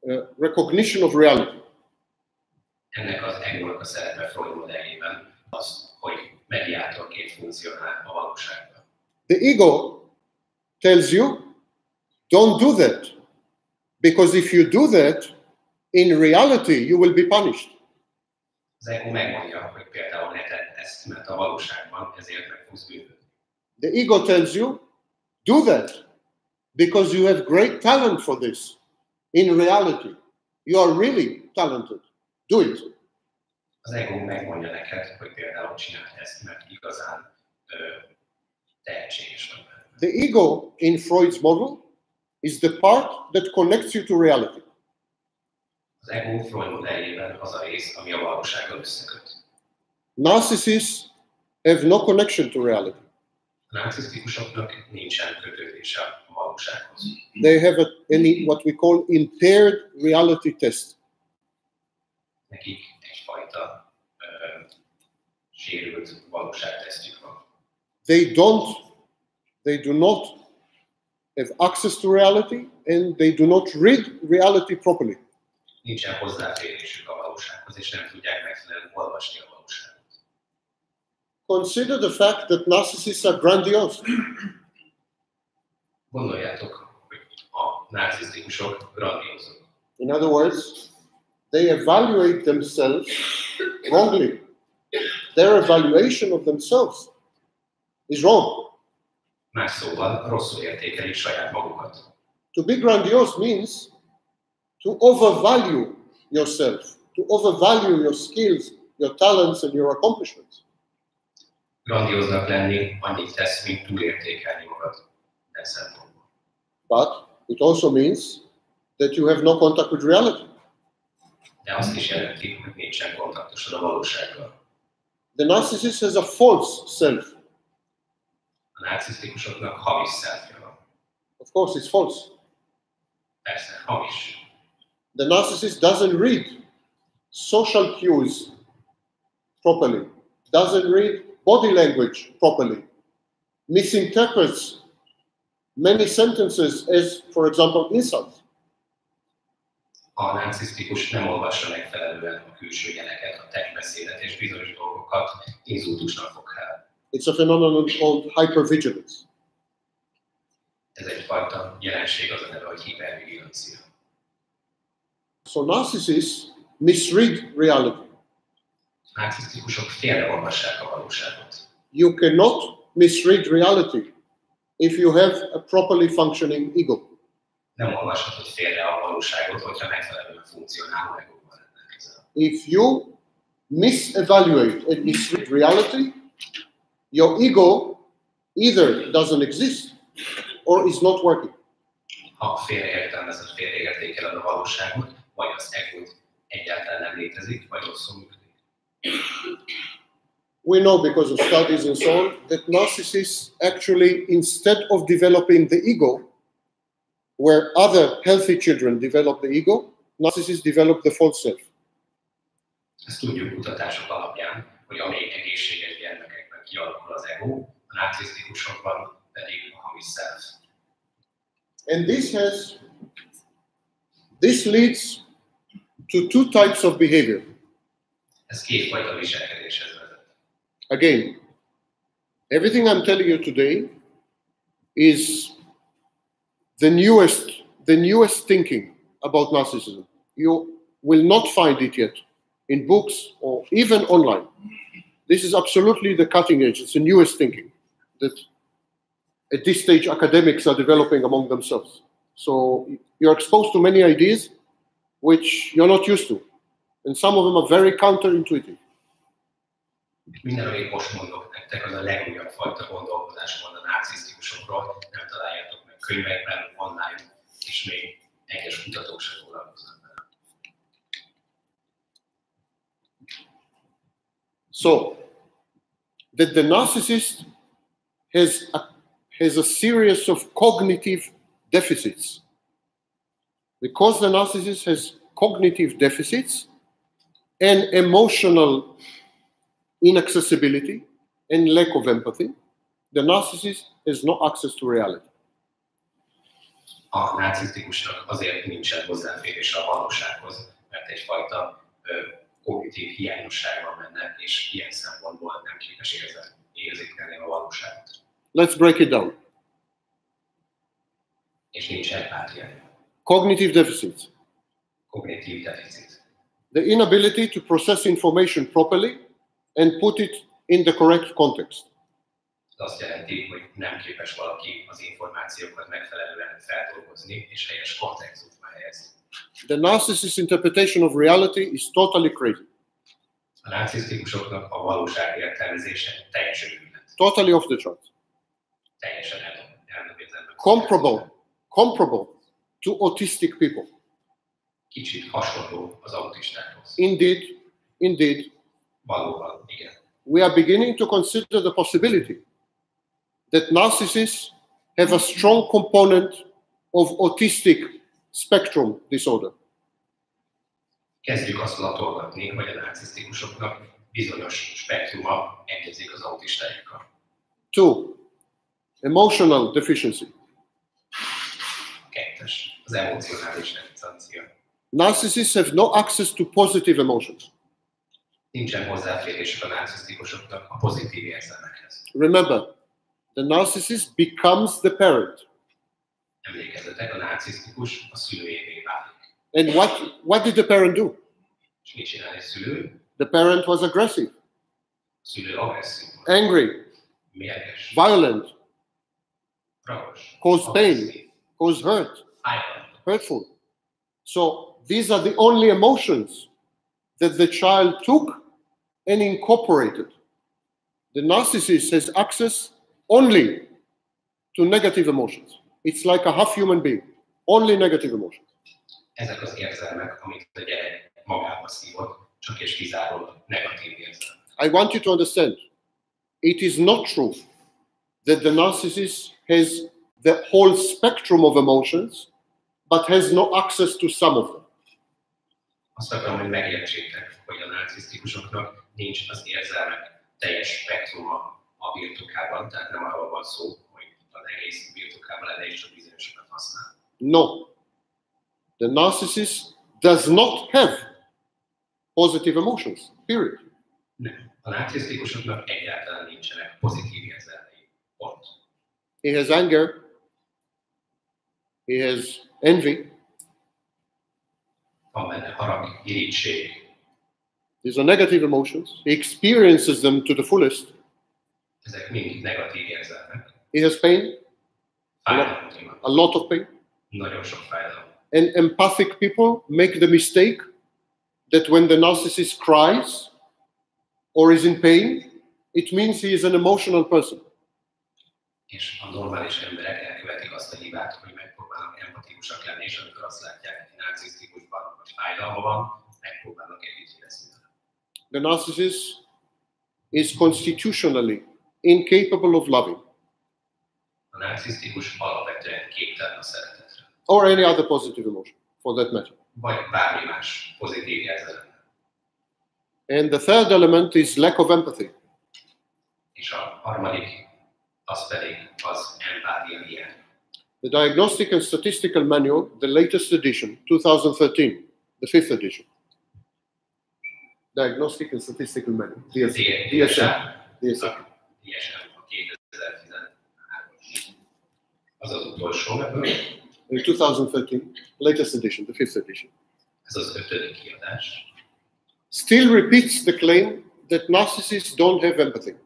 uh, recognition of reality. Ennek az egónak a szerepe Freud modelljében az, hogy mediátorként funkcionál a valóságban. The ego tells you, don't do that, because if you do that, in reality, you will be punished. The ego tells you, do that, because you have great talent for this. In reality, you are really talented. Do it. Az ego megmondja neked, hogy például csináld ezt, mert igazán tehetséges vagy. The ego in Freud's model is the part that connects you to reality. Az ego Freud modellében az a rész, ami a valósággal összeköt. Narcissists have no connection to reality. A narcisztikusoknak nincsen kötődése a valósághoz. They have a, any, what we call impaired reality test. Nekik egyfajta uh, sérült valóságtesztjük van. They don't, they do not have access to reality, and they do not read reality properly. Nincsen hozzáférésük a valósághoz, és nem tudják megfelelően olvasni a valóságot. Consider the fact that narcissists are grandiose. Gondoljátok, hogy a narcisztikusok grandiózok. In other words, they evaluate themselves wrongly. Their evaluation of themselves is wrong. Más szóval rosszul értékelik saját magukat. To be grandiose means to overvalue yourself, to overvalue your skills, your talents and your accomplishments. Grandióznak lenni annyit tesz, mint túlértékelni magad. But it also means that you have no contact with reality. De azt is jelenti, hogy nincsen kontaktusod a valósággal. The narcissist has a false self. A narcisztikusoknak hamis szelfje van. Of course, it's false. Persze, hamis. The narcissist doesn't read social cues properly, doesn't read body language properly, misinterprets many sentences as, for example, insults. A narcisztikus nem olvassa megfelelően a külső jeleket, a testbeszédet és bizonyos dolgokat inzultusnak fog el. It's a phenomenon called hypervigilance. So narcissists misread reality. You cannot misread reality if you have a properly functioning ego. If you misevaluate and misread reality, your ego either doesn't exist or is not working. Ha félreértelmezed, félreértékeled a valóságot, vagy az egód egyáltalán nem létezik, vagy rosszul működik. We know because of studies and so on that narcissists actually, instead of developing the ego, where other healthy children develop the ego, narcissists develop the false self. Ezt tudjuk kutatások alapján, hogy amelyik egészséges kialakul az ego, a narcisztikusokban pedig a hamis self. And this has, this leads to two types of behavior. Ez kétfajta viselkedéshez vezet. Again, everything I'm telling you today is the newest, the newest thinking about narcissism. You will not find it yet in books or even online. This is absolutely the cutting edge. It's the newest thinking that at this stage academics are developing among themselves. So you're exposed to many ideas which you're not used to. And some of them are very counterintuitive. Minden, amit most mondok nektek, az a legújabb fajta gondolkodás van a narcisztikusokról, nem találjátok meg könyvekben, online, és még egyes kutatók sem foglalkoznak vele. So, that the narcissist has a, has a series of cognitive deficits. Because the narcissist has cognitive deficits and emotional inaccessibility and lack of empathy, the narcissist has no access to reality. A narcisztikusnak azért nincsen hozzáférés a valósághoz, mert egyfajta kognitív hiányosság van benne, és ilyen szempontból nem képes érzékelni a valóságot. Let's break it down. És nincs empátia. Cognitive deficits. Cognitive deficits. The inability to process information properly and put it in the correct context. Azt jelenti, hogy nem képes valaki az információkat megfelelően feldolgozni és helyes kontextusba helyezni. The narcissist's interpretation of reality is totally crazy. A narcisztikusoknak a valóság értelmezése teljesen ügylet. Totally off the chart. Teljesen elnövételnek. Comparable. Comparable to autistic people. Kicsit hasonló az autistákhoz. Indeed, indeed. Valóban, igen. We are beginning to consider the possibility that narcissists have a strong component of autistic spectrum disorder. Kezdjük azt latolgatni, hogy a narcisztikusoknak bizonyos spektruma egyezik az autistáikkal. Two, emotional deficiency. Kettes, az emocionális deficiencia. Narcissists have no access to positive emotions. Nincsen hozzáférésük a narcisztikusoknak a pozitív érzelmekhez. Remember, the narcissist becomes the parent. Emlékezzetek, a narcisztikus a szülőjévé válik. And what, what did the parent do? És mit csinál egy szülő? The parent was aggressive. A szülő agresszív. Angry. Mérges. Violent. Ragos. Caused pain. Caused hurt. Fájlott. Hurtful. So these are the only emotions that the child took and incorporated. The narcissist has access only to negative emotions. It's like a half human being. Only negative emotions. Ezek az érzelmek, amit a gyerek magába szívott, csak és kizárólag negatív érzelmek. I want you to understand, it is not true that the narcissist has the whole spectrum of emotions, but has no access to some of them. Azt akarom, hogy megértsétek, hogy a narcisztikusoknak nincs az érzelmek teljes spektruma a birtokában, tehát nem arról van szó, hogy az egész birtokában lenne is csak bizonyosokat használ. No. The narcissist does not have positive emotions, period. Nem. A narcisztikusoknak egyáltalán nincsenek pozitív érzelmei, pont. He has anger. He has envy. These are negative emotions. He experiences them to the fullest. Ezek mind negatív érzelmek. He has pain. A lot, a lot of pain. Nagyon sok fájdalom. And empathic people make the mistake that when the narcissist cries or is in pain, it means he is an emotional person. És a normális emberek elkövetik azt a hibát, hogy megpróbálnak empatikusak lenni, és amikor azt látják, hogy narcisztikusban vagy fájdalma van, megpróbálnak együttélni. The narcissist is constitutionally incapable of loving. A narcisztikus alapvetően képtelen a szeretetre. Or any other positive emotion, for that matter. Vagy bármi más pozitív érzelem. And the third element is lack of empathy. És a harmadik az pedig az empátia hiány. The Diagnostic and Statistical Manual, the latest edition, twenty thirteen, the fifth edition. Diagnostic and Statistical Manual, D S M, D S M. Az az utolsó ebből. In twenty thirteen, latest edition, the fifth edition. Ez az ötödik kiadás. Still repeats the claim that narcissists don't have empathy.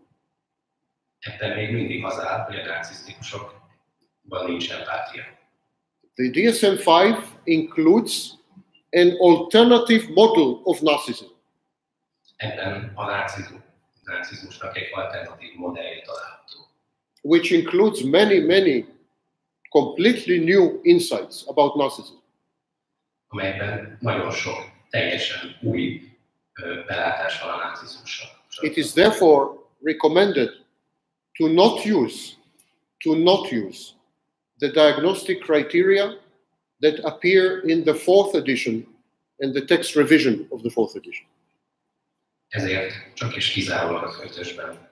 Ebben még mindig az áll, hogy a narcisztikusokban nincs empátia. The D S M five includes an alternative model of narcissism. Ebben a narcizmusnak egy alternatív modelljét található. Which includes many, many completely new insights about narcissism. Amelyben nagyon sok teljesen új belátás van a narcizmusra. It is therefore recommended to not use, to not use the diagnostic criteria that appear in the fourth edition and the text revision of the fourth edition. Ezért csak és kizárólag a ötösben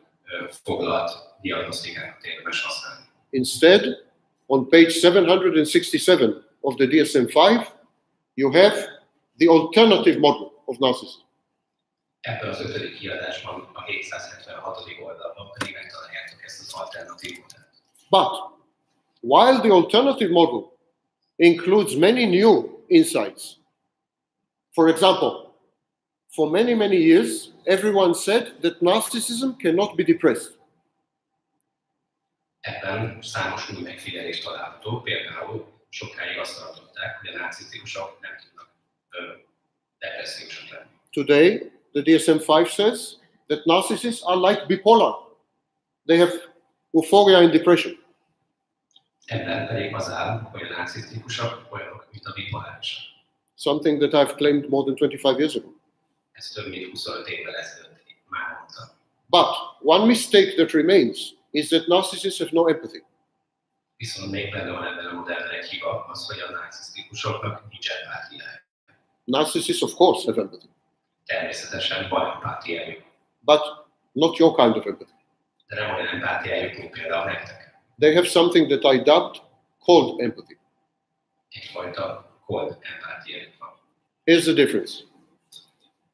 foglalt diagnosztikát érdemes használni. Instead, on page seven sixty-seven of the D S M five, you have the alternative model of narcissism. Ebből az ötödik kiadásban a hétszázhetvenhatodik oldalban pedig megtaláljátok ezt az alternatív modellt. But while the alternative model includes many new insights. For example, for many, many years, everyone said that narcissism cannot be depressed. Ebben számos új megfigyelést található, például sokáig azt tartották, hogy a narcisztikusok nem tudnak depressziósak lenni. Today, the D S M five says that narcissists are like bipolar. They have euphoria and depression. Ebben pedig az áll, hogy a narcisztikusok olyanok, mint a bipolárisak. Something that I've claimed more than twenty-five years ago. Ez több mint huszonöt évvel ezelőtt már mondtam. But one mistake that remains is that narcissists have no empathy. Viszont még benne van ebben a modellben egy hiba, az, hogy a narcisztikusoknak nincs empátiája. Narcissists, of course, have empathy. Természetesen van empátiájuk. But not your kind of empathy. De nem olyan empátiájuk, mint például nektek. They have something that I dubbed cold empathy. Here's the difference.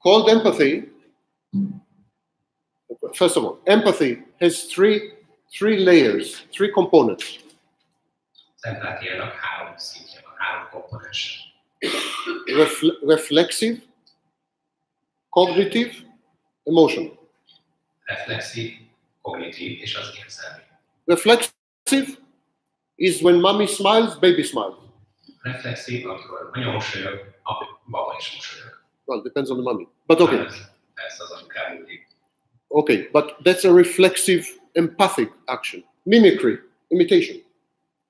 Cold empathy, first of all, empathy has three, three layers, three components. Refle reflexive, cognitive, emotional. Reflexive, cognitive, és az érzelmi. Reflexive is when mommy smiles, baby smiles. Reflexive, amikor anya mosolyog, baba is mosolyog. Well, depends on the mommy. But okay. Ez az anyukám mindig. Okay, but that's a reflexive, empathic action. Mimicry, imitation.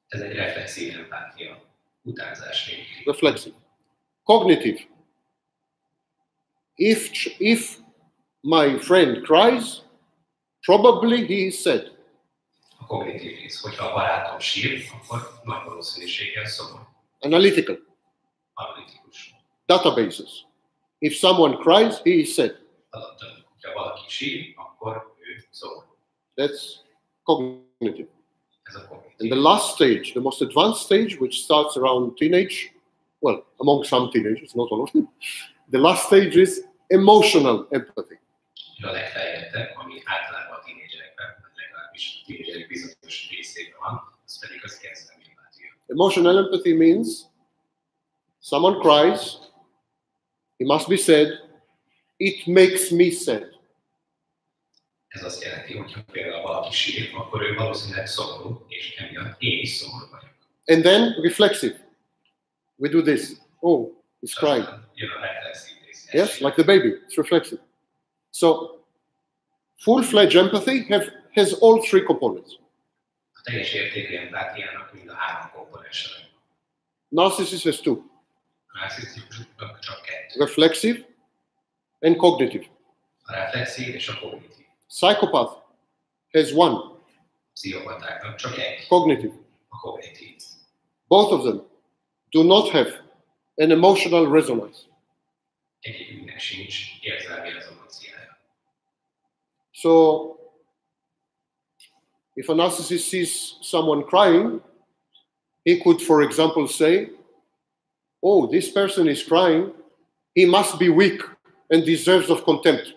Ez egy reflexív empátia, utánzás. Reflexive. Cognitive. If, if my friend cries, probably he is sad. Kognitív rész, hogyha a barátom sír, akkor nagy valószínűséggel szomorú. Analytical. Analytikus. Databases. If someone cries, he is sad. Adattal, hogyha valaki sír, akkor ő szomorú. That's cognitive. Ez a kognitív. And the last stage, the most advanced stage, which starts around teenage, well, among some teenagers, not all of them, the last stage is emotional empathy. A legfeljettek, ami általában a tínézserekben, emotional empathy means someone cries, he must be sad, it makes me sad. Ez azt jelenti, hogyha például valaki sír, akkor ő valószínűleg szomorú, és emiatt én is szomorú vagyok. And then reflexive. We do this. Oh, he's crying. Yes, like the baby. It's reflexive. So full-fledged empathy have has all three components. Narcissist has two. Reflexive and cognitive. Psychopath has one. Cognitive. Both of them do not have an emotional resonance. So, if a narcissist sees someone crying, he could, for example, say, oh, this person is crying, he must be weak and deserves of contempt.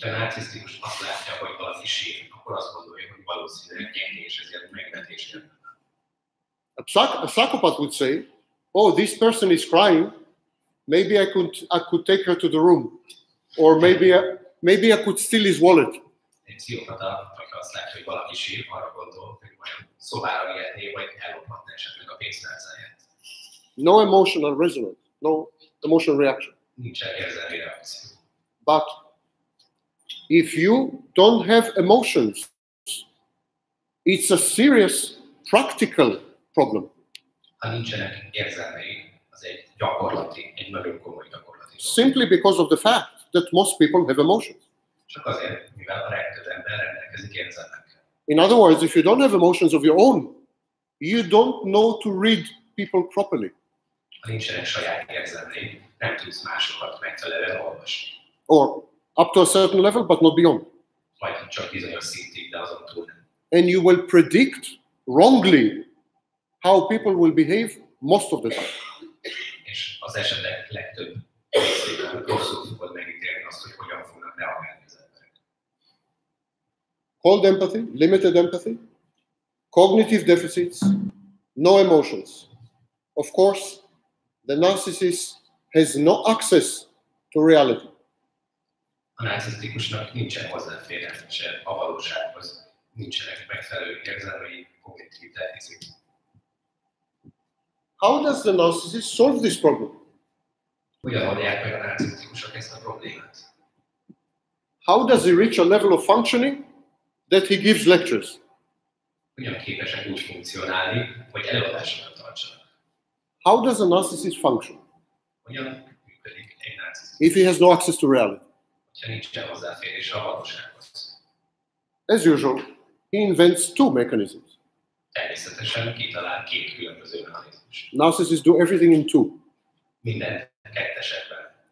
A, psych a psychopath would say, oh, this person is crying, maybe I could, I could take her to the room, or maybe I, maybe I could steal his wallet. Egy pszichopata, hogyha azt látja, hogy valaki sír, arra gondol, hogy majd szobára vihetné, vagy ellophatna esetleg a pénztárcáját. No emotional resonance, no emotional reaction. But if you don't have emotions, it's a serious practical problem. Simply because of the fact that most people have emotions. In other words, if you don't have emotions of your own, you don't know to read people properly. Or up to a certain level, but not beyond. And you will predict wrongly how people will behave most of the time. Cold empathy, limited empathy, cognitive deficits, no emotions. Of course, the narcissist has no access to reality. How does the narcissist solve this problem? How does he reach a level of functioning that he gives lectures? How does a narcissist function if he has no access to reality? As usual, he invents two mechanisms. Narcissists do everything in two.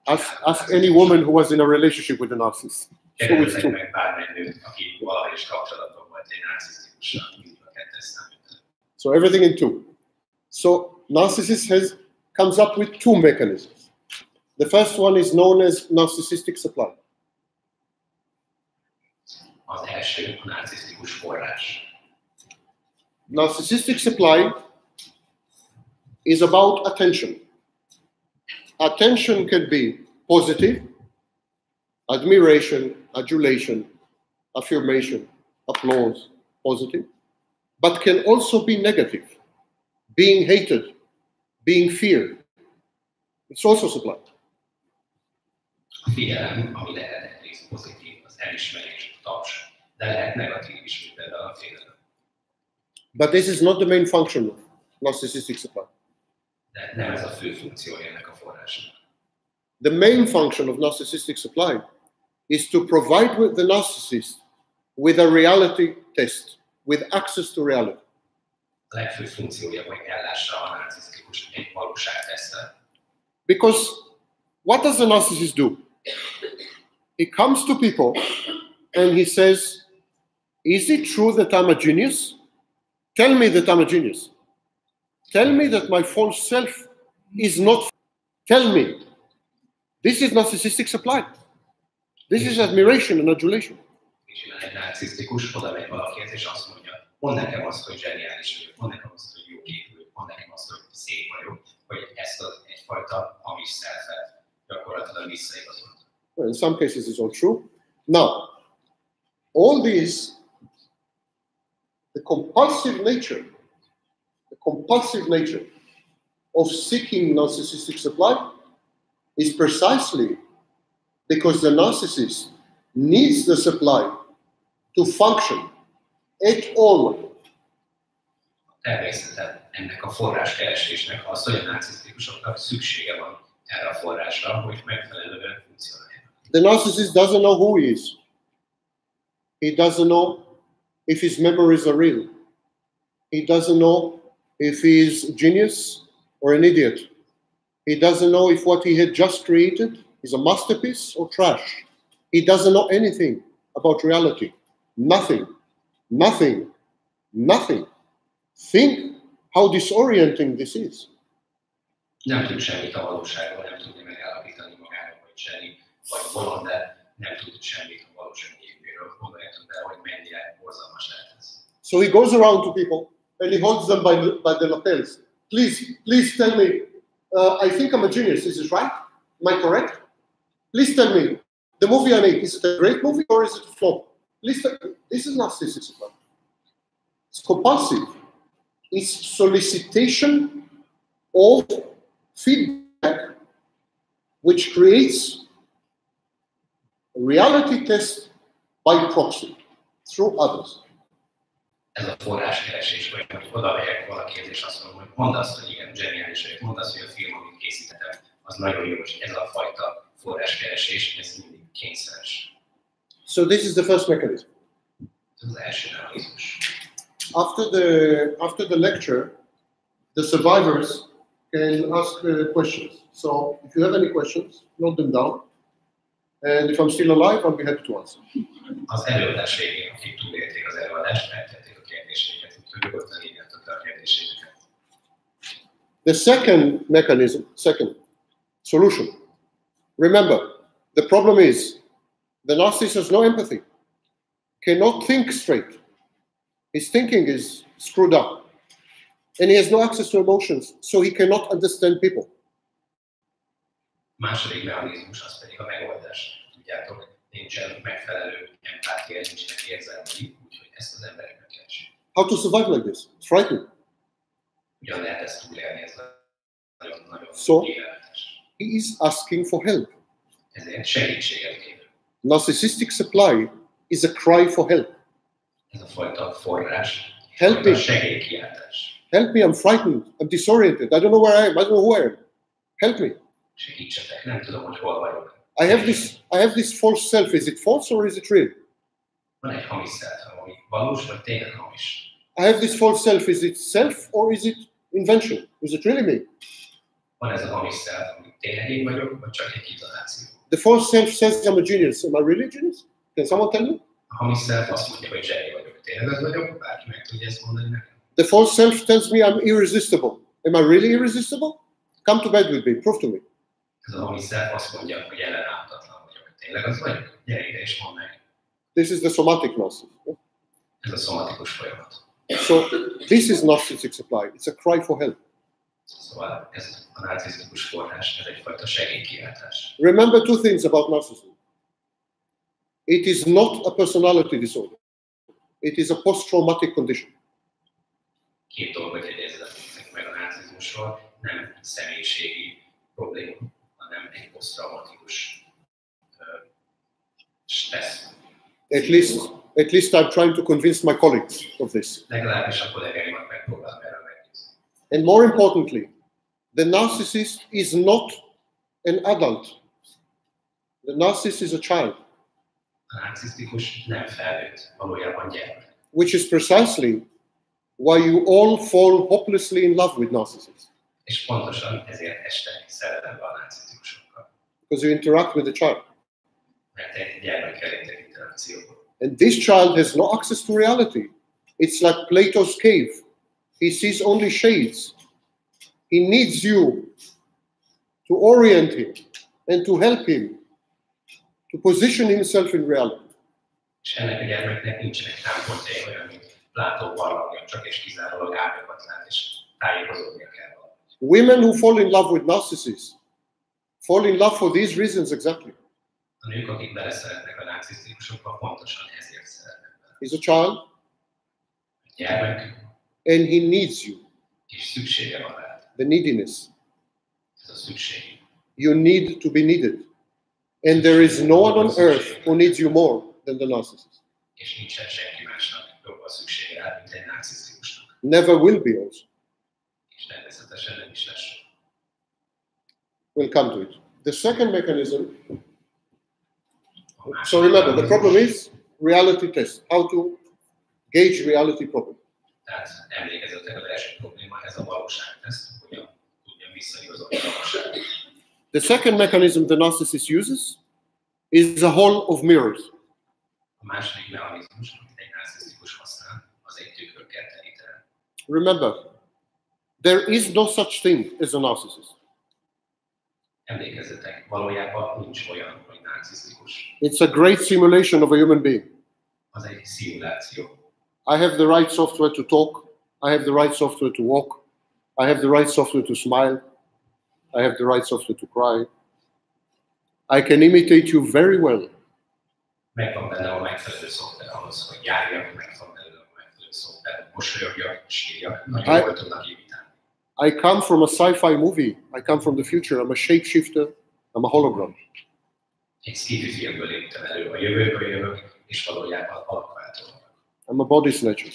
Ask, ask any woman who was in a relationship with a narcissist. So, so everything in two. So narcissist has comes up with two mechanisms. The first one is known as narcissistic supply. Narcissistic supply is about attention. Attention can be positive, admiration, adulation, affirmation, applause, positive, but can also be negative, being hated, being feared. It's also supply. But this is not the main function of narcissistic supply. The main function of narcissistic supply is to provide with the narcissist with a reality test, with access to reality. Because what does the narcissist do? He comes to people and he says, is it true that I'm a genius? Tell me that I'm a genius. Tell me that my false self is not. Tell me. This is narcissistic supply. This is admiration and adulation. Well, in some cases, it's all true. Now, all these, the compulsive nature, the compulsive nature of seeking narcissistic supply is precisely because the narcissist needs the supply to function at all. The narcissist doesn't know who he is. He doesn't know if his memories are real. He doesn't know if he is a genius or an idiot. He doesn't know if what he had just created is a masterpiece or trash. He doesn't know anything about reality. Nothing, nothing, nothing. Think how disorienting this is. So he goes around to people and he holds them by, by the lapels. Please, please tell me, uh, I think I'm a genius, is it right? Am I correct? Please tell me, the movie I made, is it a great movie or is it a flop? Please tell me. This is narcissistic supply. It's compulsive. It's solicitation of feedback which creates a reality test by proxy through others. Ez a forráskeresés, hogy odamegyek valakihez, és azt mondom, hogy mondd azt, hogy igen, zseniális, hogy mondd azt, hogy a film, amit készítettem, az nagyon jó, és ez a fajta forráskeresés, ez mindig kényszeres. So this is the first mechanism. Ez az első mechanizmus. After the, after the lecture, the survivors can ask uh, questions. So if you have any questions, note them down. And if I'm still alive, I'll be happy to answer. Az előadás végén, akik túlélték az előadást, megtették a kérdéseket, hogy nyugodtan írjátok a kérdéseket. The second mechanism, second solution. Remember, the problem is the narcissist has no empathy, cannot think straight. His thinking is screwed up. And he has no access to emotions, so he cannot understand people. Második mechanizmus az pedig a megoldás. Tudjátok, nincsen megfelelő empátia, nincsenek érzelmi, úgyhogy ezt az embereknek keresik. How to survive like this? It's frightening. Ugyan lehet ezt túlélni, ez nagyon-nagyon so, életes. He is asking for help. Ezért segítséget kérő. Narcissistic supply is a cry for help. Ez a fajta forrás, help me. Segélykiáltás. Help me, I'm frightened, I'm disoriented, I don't know where I am, I don't know who I am. Help me. Segítsetek, nem tudom, hogy hol vagyok. I have this, I have this false self. Is it false or is it real? Van egy hamis self, ami valós vagy tényleg hamis. I have this false self. Is it self or is it invention? Is it really me? Van ez a hamis self, ami tényleg én vagyok, vagy csak egy kitaláció. The false self says I'm a genius. Am I really a genius? Can someone tell me? A hamis self azt mondja, hogy zseni vagyok. Tényleg az vagyok? Bárki meg tudja ezt mondani nekem. The false self tells me I'm irresistible. Am I really irresistible? Come to bed with me. Prove to me. Ez a hamis self azt mondja, hogy ellenállhatatlan vagyok. Tényleg az vagyok? Gyere ide és mondd meg. This is the somatic narcissism. Ez a szomatikus folyamat. So this is narcissistic supply. It's a cry for help. Szóval ez a narcisztikus forrás, ez egyfajta segélykiáltás. Remember two things about narcissism. It is not a personality disorder. It is a post-traumatic condition. Két dolgot jegyezzetek meg a narcizmusról, nem személyiségi probléma, hanem egy poszttraumatikus uh, stressz. At least, at least I'm trying to convince my colleagues of this. Legalábbis a kollégáimat megpróbálom erre meggyőzni. And more importantly, the narcissist is not an adult. The narcissist is a child. Narcisztikus nem felnőtt, valójában gyermek. Which is precisely why you all fall hopelessly in love with narcissists. És pontosan ezért estek szerelembe a narcisztikusokkal. Because you interact with the child. Mert egy gyermekkel interakcióban. And this child has no access to reality. It's like Plato's cave. He sees only shades. He needs you to orient him and to help him to position himself in reality. És ennek a gyermeknek nincsenek támpontai olyan, mint Plátó barlangja, csak és kizárólag árnyokat lát, és tájékozódnia kell valamit. Women who fall in love with narcissists fall in love for these reasons exactly. A nők, akik beleszeretnek a narcisztikusokba, pontosan ezért szeretnek bele. He's a child. A gyermek. And he needs you. És szüksége van rád. The neediness. Ez a szükség. You need to be needed. And there is no one on earth who needs you more than the narcissist. Never will be also. We'll come to it. The second mechanism. So remember, the problem is reality test. How to gauge reality properly. The second mechanism the narcissist uses is the hall of mirrors. Remember, there is no such thing as a narcissist. It's a great simulation of a human being. I have the right software to talk. I have the right software to walk. I have the right software to smile. I have the right software to cry. I can imitate you very well. I, I come from a sci-fi movie. I come from the future. I'm a shapeshifter. nem a hologram. Egy Stevie filmből léptem elő, a jövőből jövök, és valójában alakváltoznak. I'm a body snatcher.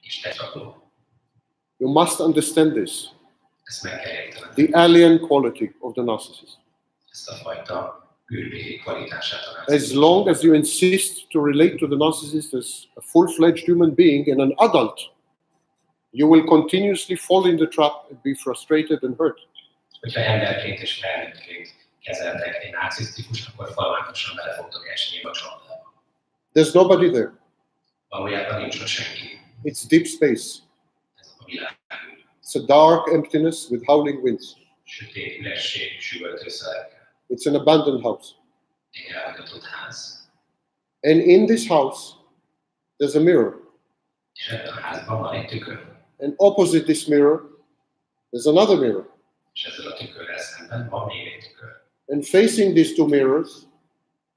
És te rabló. You must understand this. Ezt meg kell értened. The alien quality of the narcissist. Ezt a fajta űrbéli kvalitását a narcissist. As long as you insist to relate to the narcissist as a full-fledged human being and an adult, you will continuously fall in the trap and be frustrated and hurt. Hogyha emberként és felnőttként kezeltek egy narcisztikus, akkor folyamatosan belefogtok esni a csapdába. There's nobody there. Valójában nincs senki. It's deep space. Ez a világ. It's a dark emptiness with howling winds. Sötét üresség, süvöltő szelekkel. It's an abandoned house. Egy elhagyott ház. And in this house, there's a mirror. És ebben a házban van egy tükör. And opposite this mirror, there's another mirror. And facing these two mirrors,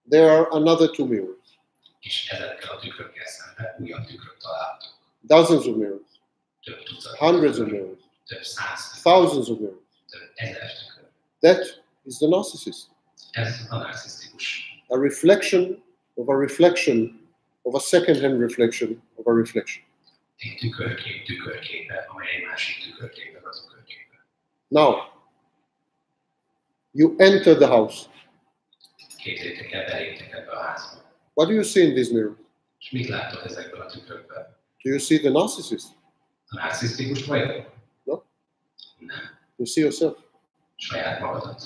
there are another two mirrors. Dozens of mirrors. Hundreds of mirrors. Thousands of mirrors. That is the narcissist. A reflection of a reflection of a second-hand reflection of a reflection. Egy tükörkép tükörképben, amely egy másik tükörképben az a körképben. Now, you enter the house. Képzétek el, beléptek ebbe a házba. What do you see in this mirror? És mit látod ezekből a tükörkben? Do you see the narcissist? A narcisztikus vagy? No. Nem. You see yourself. Saját magadat.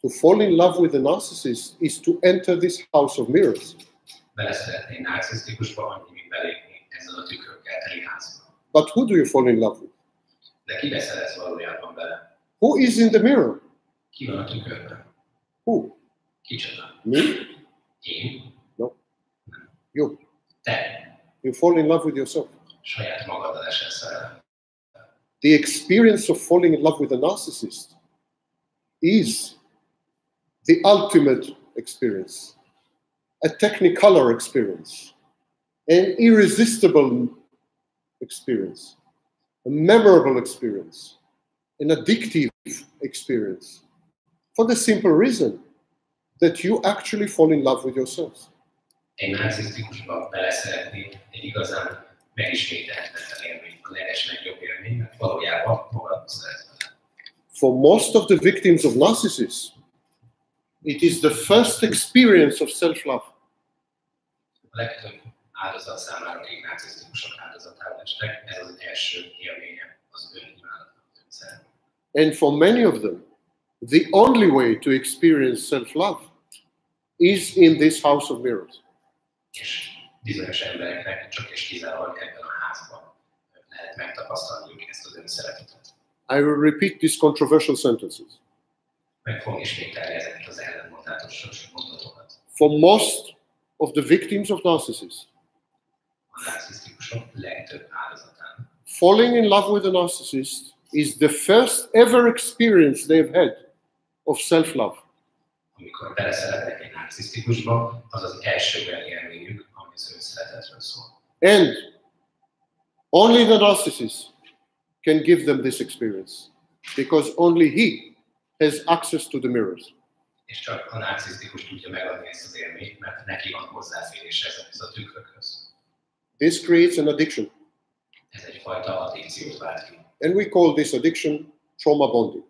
To fall in love with the narcissist is to enter this house of mirrors. Bele szeretnél narcisztikusba, annyi, mint belépni. But who do you fall in love with? Who is in the mirror? Who? Me? No. You. You fall in love with yourself. The experience of falling in love with a narcissist is the ultimate experience, a technicolor experience. An irresistible experience, a memorable experience, an addictive experience, for the simple reason that you actually fall in love with yourselves. Egy narcisztikusba beleszeretni egy igazán megismételhetetlen élmény, a legeslegjobb élmény, mert valójában magadba szeretsz bele. For most of the victims of narcissists, it is the first experience of self-love. Áldozat számára, akik narcisztikusok áldozatával estek, ez az első élménye az önimádnak, önszerűen. And for many of them, the only way to experience self-love is in this house of mirrors. És bizonyos embereknek csak és kizárólag ebben a házban lehet megtapasztalni ezt az önszeretetet. I will repeat these controversial sentences. Meg fogom ismételni ezeket az ellenmondásos mondatokat. For most of the victims of narcissists, falling in love with a narcissist is the first ever experience they've had of self-love. And only the narcissist can give them this experience, because only he has access to the mirrors. És csak a narcisztikus tudja megadni ezt az élményt, mert neki van hozzáférés ez a tükrökhöz. This creates an addiction. And we call this addiction trauma bonding.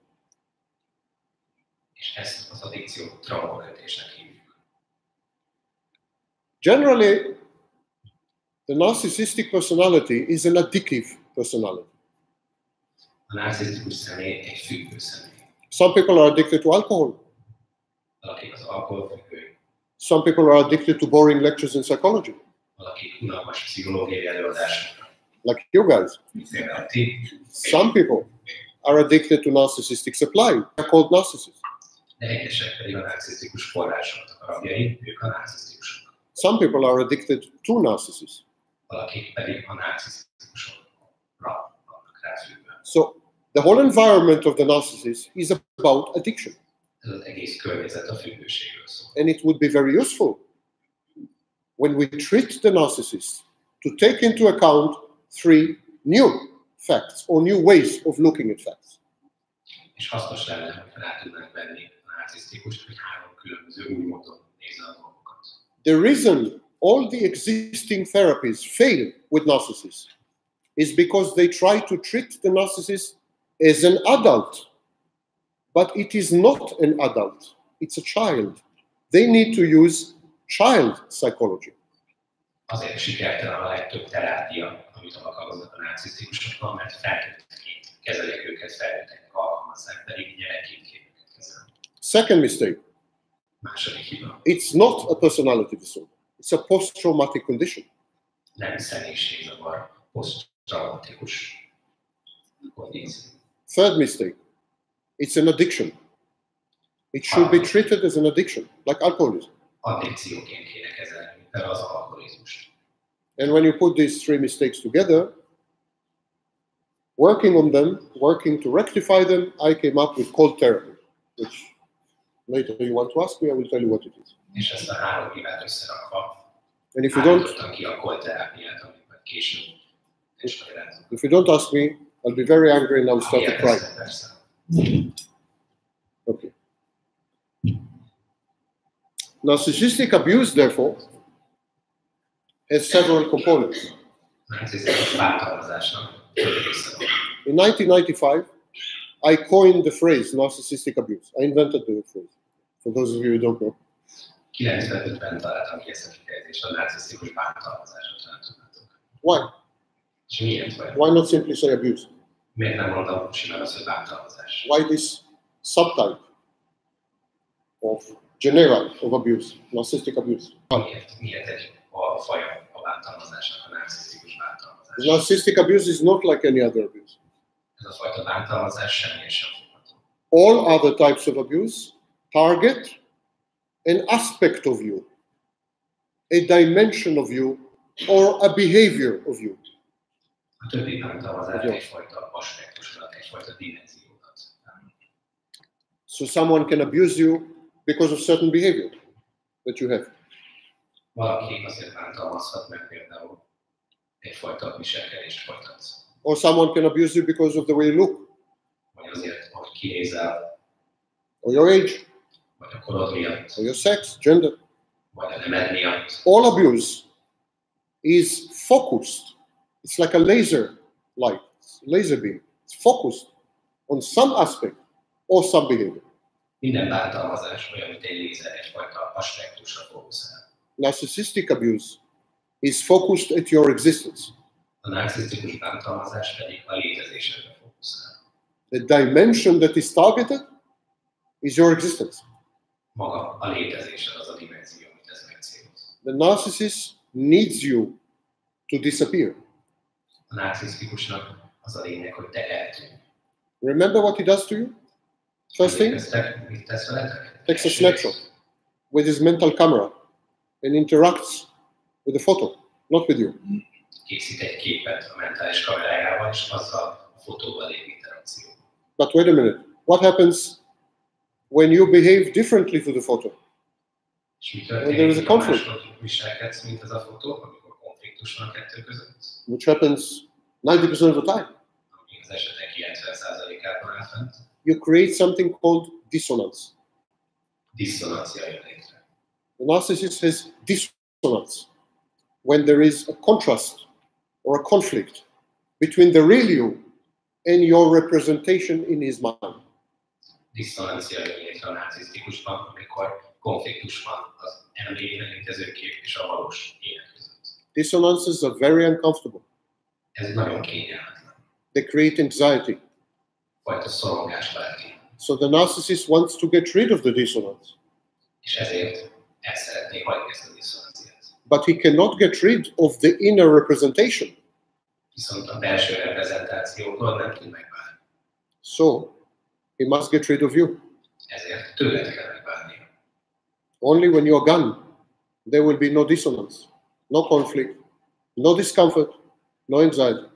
Generally, the narcissistic personality is an addictive personality. Some people are addicted to alcohol. Some people are addicted to boring lectures in psychology. Like you guys. Some people are addicted to narcissistic supply. They're called narcissists. Some people are addicted to narcissists. So the whole environment of the narcissist is about addiction. And it would be very useful when we treat the narcissist to take into account three new facts or new ways of looking at facts. narcisztikus, vagy három különböző módon nézze a dolgokat. The reason all the existing therapies fail with narcissists is because they try to treat the narcissist as an adult. But it is not an adult, it's a child. They need to use child psychology. Azért sikertelen a legtöbb terápia, amit alkalmaznak a narcisztikusokban, mert felnőttként kezelik őket, felnőttként alkalmazzák, pedig gyerekként képeket kezelnek. Second mistake. Második hiba. It's not a personality disorder. It's a post-traumatic condition. Nem személyiségzavar, poszttraumatikus kondíció. Third mistake. It's an addiction. It should be treated as an addiction, like alcoholism. Addikcióként kéne kezelni, mint az alkoholizmus. And when you put these three mistakes together, working on them, working to rectify them, I came up with cold therapy, which later you want to ask me, I will tell you what it is. És ezt a három hibát összerakva, and if you don't, ki a cold terápiát, amit majd később elmagyarázom. If you don't ask me, I'll be very angry and I'll start to cry. Okay. Narcissistic abuse, therefore, has several components. In nineteen ninety-five, I coined the phrase narcissistic abuse. I invented the phrase, for those of you who don't know. Why? Why not simply say abuse? Why this subtype of genera of abuse, narcissistic abuse? Narcissistic abuse is not like any other abuse. All other types of abuse target an aspect of you, a dimension of you, or a behavior of you. So someone can abuse you because of certain behavior that you have. Or someone can abuse you because of the way you look. Or your age. Or your sex, gender. All abuse is focused. It's like a laser light, laser beam. It's focused on some aspect or some behavior. Narcissistic abuse is focused at your existence. The dimension that is targeted is your existence. The narcissist needs you to disappear. Remember what he does to you? First thing, takes a snapshot with his mental camera and interacts with the photo, not with you. But wait a minute, what happens when you behave differently to the photo? When there is a conflict? Which happens ninety percent of the time. You create something called dissonance. The narcissist has dissonance when there is a contrast or a conflict between the real you and your representation in his mind. Dissonances are very uncomfortable. They create anxiety. So the narcissist wants to get rid of the dissonance. But he cannot get rid of the inner representation. So he must get rid of you. Only when you are gone, there will be no dissonance. No conflict, no discomfort, no anxiety.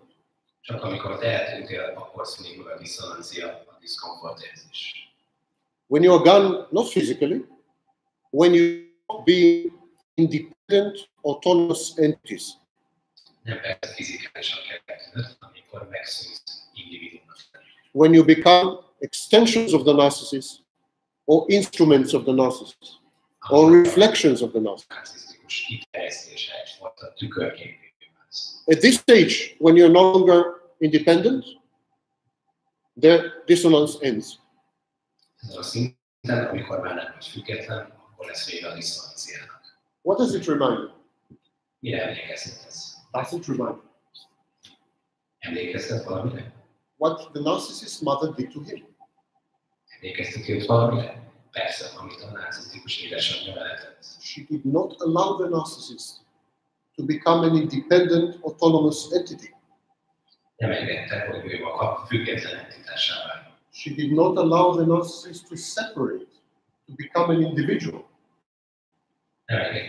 When you are gone, not physically, when you be independent, autonomous entities. When you become extensions of the narcissist or instruments of the narcissist, or reflections of the narcissist. At this stage, when you're no longer independent, the dissonance ends. What does it remind you? Mire Does it remind you? What the narcissist's mother did to him? She did not allow the narcissist to become an independent, autonomous entity. She did not allow the narcissist to separate, to become an individual. And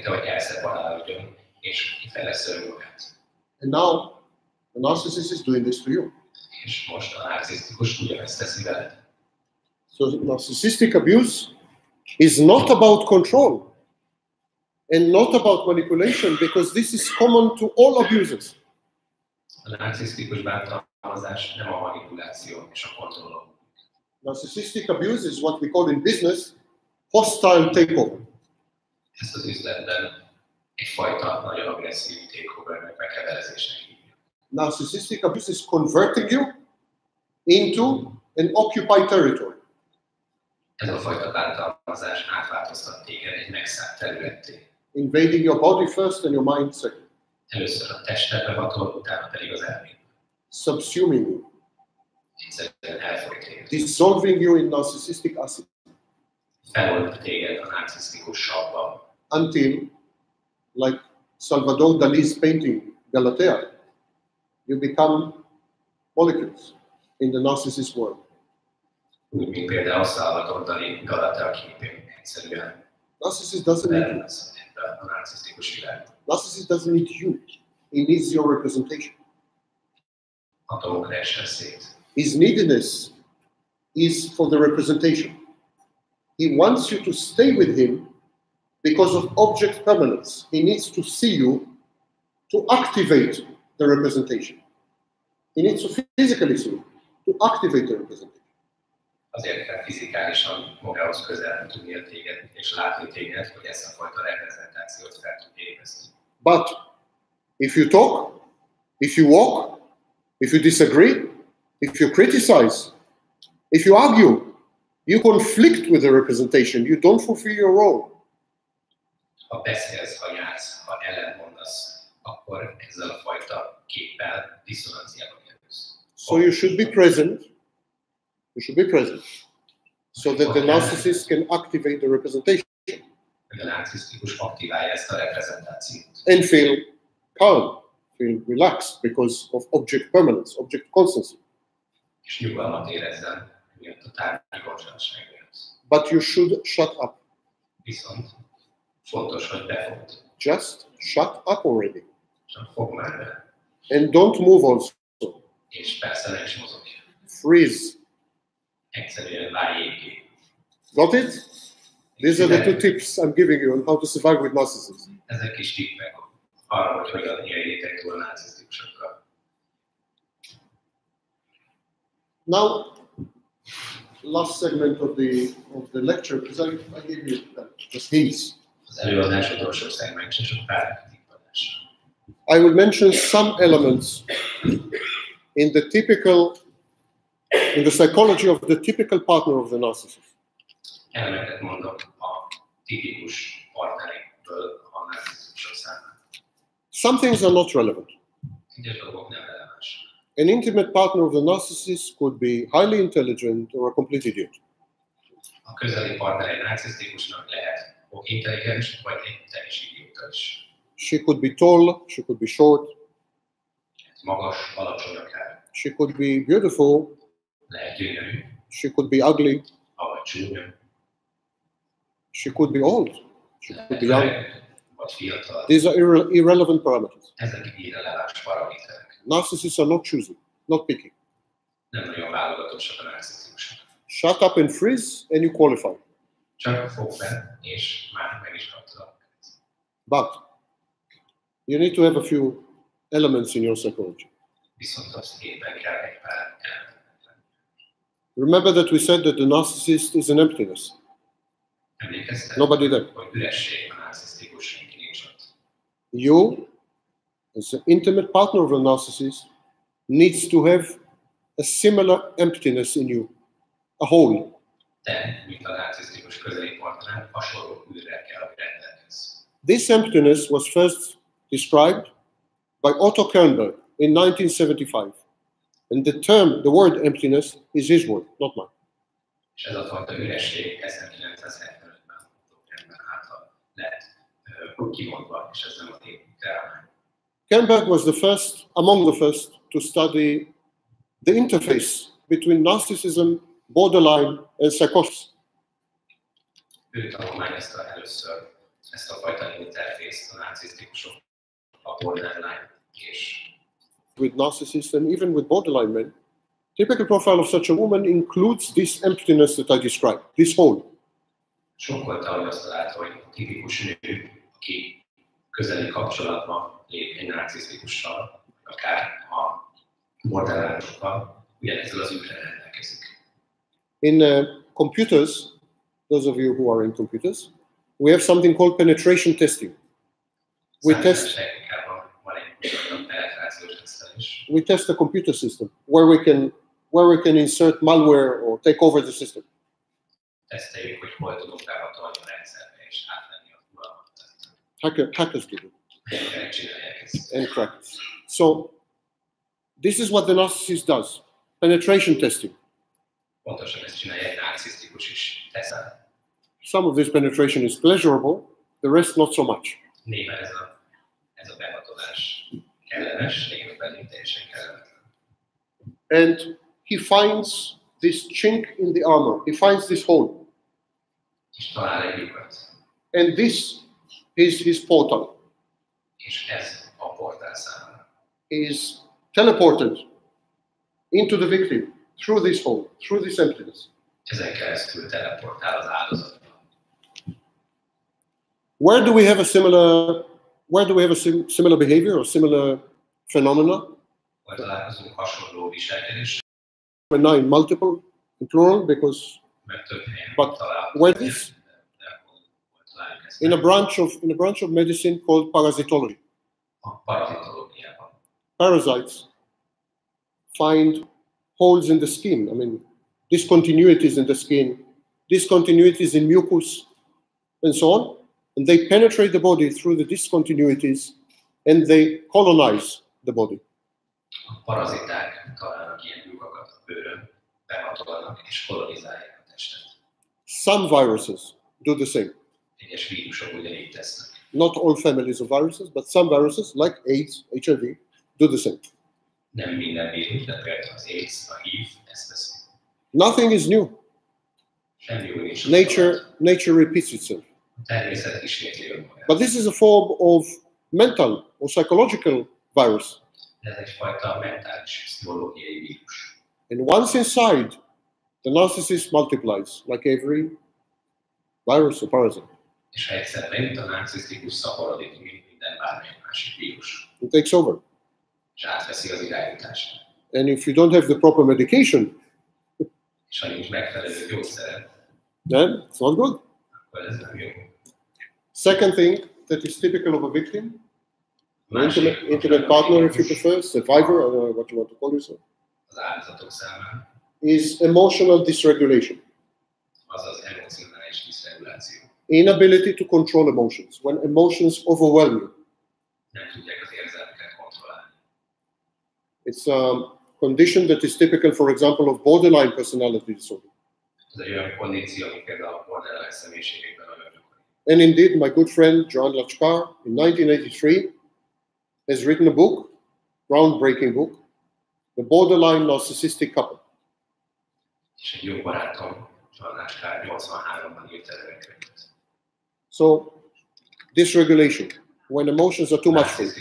now, the narcissist is doing this to you. So narcissistic abuse is not about control and not about manipulation, because this is common to all abusers. Narcissistic abuse is what we call in business hostile takeover. Narcissistic abuse is converting you into an occupied territory. Invading your body first and your mind second. Subsuming you. Dissolving you in narcissistic acid. Until, like Salvador Dali's painting, Galatea, you become molecules in the narcissist world. Narcissist doesn't need you. Narcissist doesn't need you. He needs your representation. His neediness is for the representation. He wants you to stay with him because of object permanence. He needs to see you to activate the representation. He needs to physically see you to activate the representation. But if you talk, if you walk, if you disagree, if you criticize, if you argue, you conflict with the representation, you don't fulfill your role. So you should be present. You should be present so that the narcissist can activate the representation and feel calm, feel relaxed because of object permanence, object constancy. But you should shut up. Just shut up already. And don't move also. Freeze. Got it? These are the two tips I'm giving you on how to survive with narcissists. Now, last segment of the of the lecture, because I, I gave you uh, just hints. I will mention some elements in the typical in the psychology of the typical partner of the narcissist. Some things are not relevant. An intimate partner of the narcissist could be highly intelligent or a complete idiot. She could be tall, she could be short. She could be beautiful. She could be ugly. She could be old. She could be young. These are irre irrelevant parameters. Narcissists are not choosing, not picking. Shut up and freeze, and you qualify. But you need to have a few elements in your psychology. Remember that we said that the narcissist is an emptiness. Emlékeztek? Nobody there. Hogy ürességben narcisztikus senki nincs ott. You, as an intimate partner of a narcissist, needs to have a similar emptiness in you, a hole. Te, mint a narcisztikus közeli partner, hasonló űrrel kell, hogy rendelkezz. This emptiness was first described by Otto Kernberg in nineteen seventy-five. And the term, the word emptiness, is his word, not mine. És ez a fajta üresség ezerkilencszázhetvenötben Kernberg által lett kimondva, és ez nem a tény termény. Kernberg was the first, among the first, to study the interface between narcissism, borderline, and psychosis. Ő tanulmányozta először ezt a fajta interfészt a narcisztikusok, a borderline és with narcissists and even with borderline men, typical profile of such a woman includes this emptiness that I described, this hole. Sokkal találkoztál, hogy tipikus nő, aki közeli kapcsolatban lép egy narcisztikussal, akár a borderline-okkal, ugyanezzel az ügyre rendelkezik. In uh, computers, those of you who are in computers, we have something called penetration testing. We test. We test the computer system where we can where we can insert malware or take over the system. Hacker, hackers do it. And crackers. So this is what the narcissist does: penetration testing. Some of this penetration is pleasurable; the rest not so much. And he finds this chink in the armor. He finds this hole. And this is his portal. He is teleported into the victim through this hole, through this emptiness. Where do we have a similar? Where do we have a sim similar behavior or similar phenomena? We're now in multiple, in plural, because. But where this? In a branch of in a branch of medicine called parasitology. Parasites find holes in the skin. I mean, discontinuities in the skin, discontinuities in mucus, and so on. And they penetrate the body through the discontinuities, and they colonize the body. Some viruses do the same. Not all families of viruses, but some viruses, like AIDS, H I V, do the same. Nothing is new. Nature, nature repeats itself. But this is a form of mental or psychological virus. And once inside, the narcissist multiplies, like every virus or parasite. It takes over. And if you don't have the proper medication, then it's not good. Second thing that is typical of a victim, an intimate, intimate partner, if you prefer, survivor, I don't know what you want to call yourself, is emotional dysregulation. Inability to control emotions, when emotions overwhelm you. It's a condition that is typical, for example, of borderline personality disorder. And indeed, my good friend Joan Lachkar, in nineteen eighty-three, has written a book, groundbreaking book, The Borderline Narcissistic Couple. So, dysregulation, when emotions are too much for you.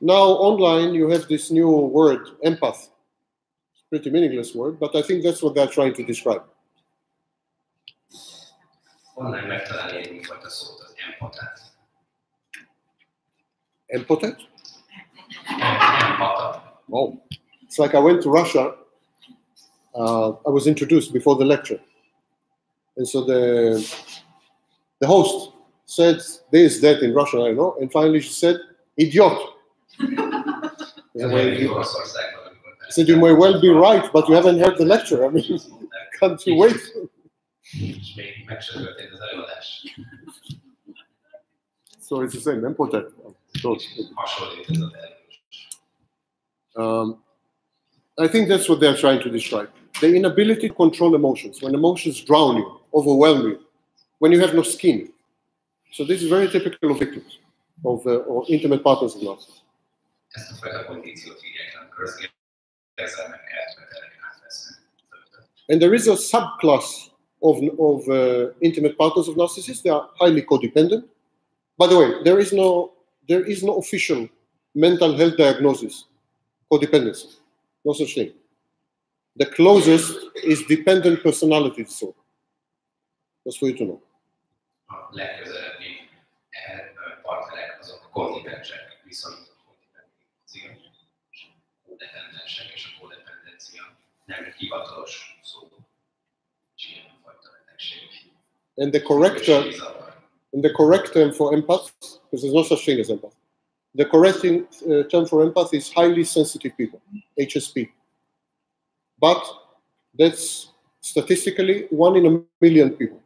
Now, online, you have this new word, empath. It's a pretty meaningless word, but I think that's what they're trying to describe. Online megtalálni egyfajta szót, az empatát. Empatát? Empatát. Oh, it's like I went to Russia. Uh, I was introduced before the lecture And so the, the host said this, that in Russian, I don't know. And finally she said, idiot. You said you may well be right, but you haven't heard the lecture. I mean, can't you wait? So it's the same, important. Um, I think that's what they're trying to describe. The inability to control emotions, when emotions drown you, overwhelm you, when you have no skin. So this is very typical of victims, of uh, or intimate partners of narcissists. And there is a subclass of, of uh, intimate partners of narcissists. They are highly codependent. By the way, there is no, there is no official mental health diagnosis, codependency. No such thing. The closest is dependent personality disorder. That's for you to know. And the correct term, and the correct term for empaths, because there's no such thing as empath. The correct thing, uh, term for empath is highly sensitive people, H S P. But that's statistically one in a million people.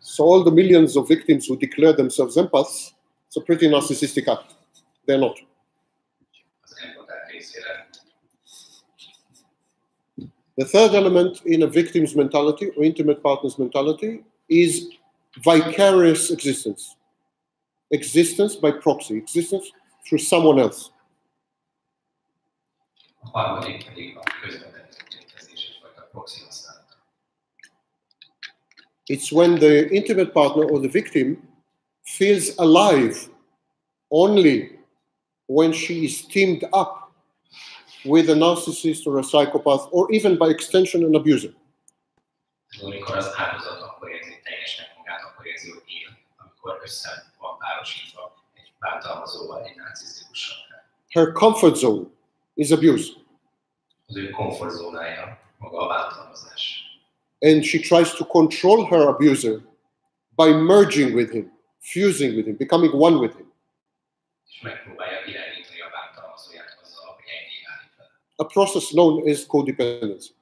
So all the millions of victims who declare themselves empaths, it's a pretty narcissistic act. They're not. The third element in a victim's mentality or intimate partner's mentality is vicarious existence. Existence by proxy, existence through someone else. It's when the intimate partner or the victim feels alive only when she is teamed up with a narcissist or a psychopath, or even by extension an abuser. Her comfort zone is abuse. And she tries to control her abuser by merging with him, fusing with him, becoming one with him. A process known as codependency.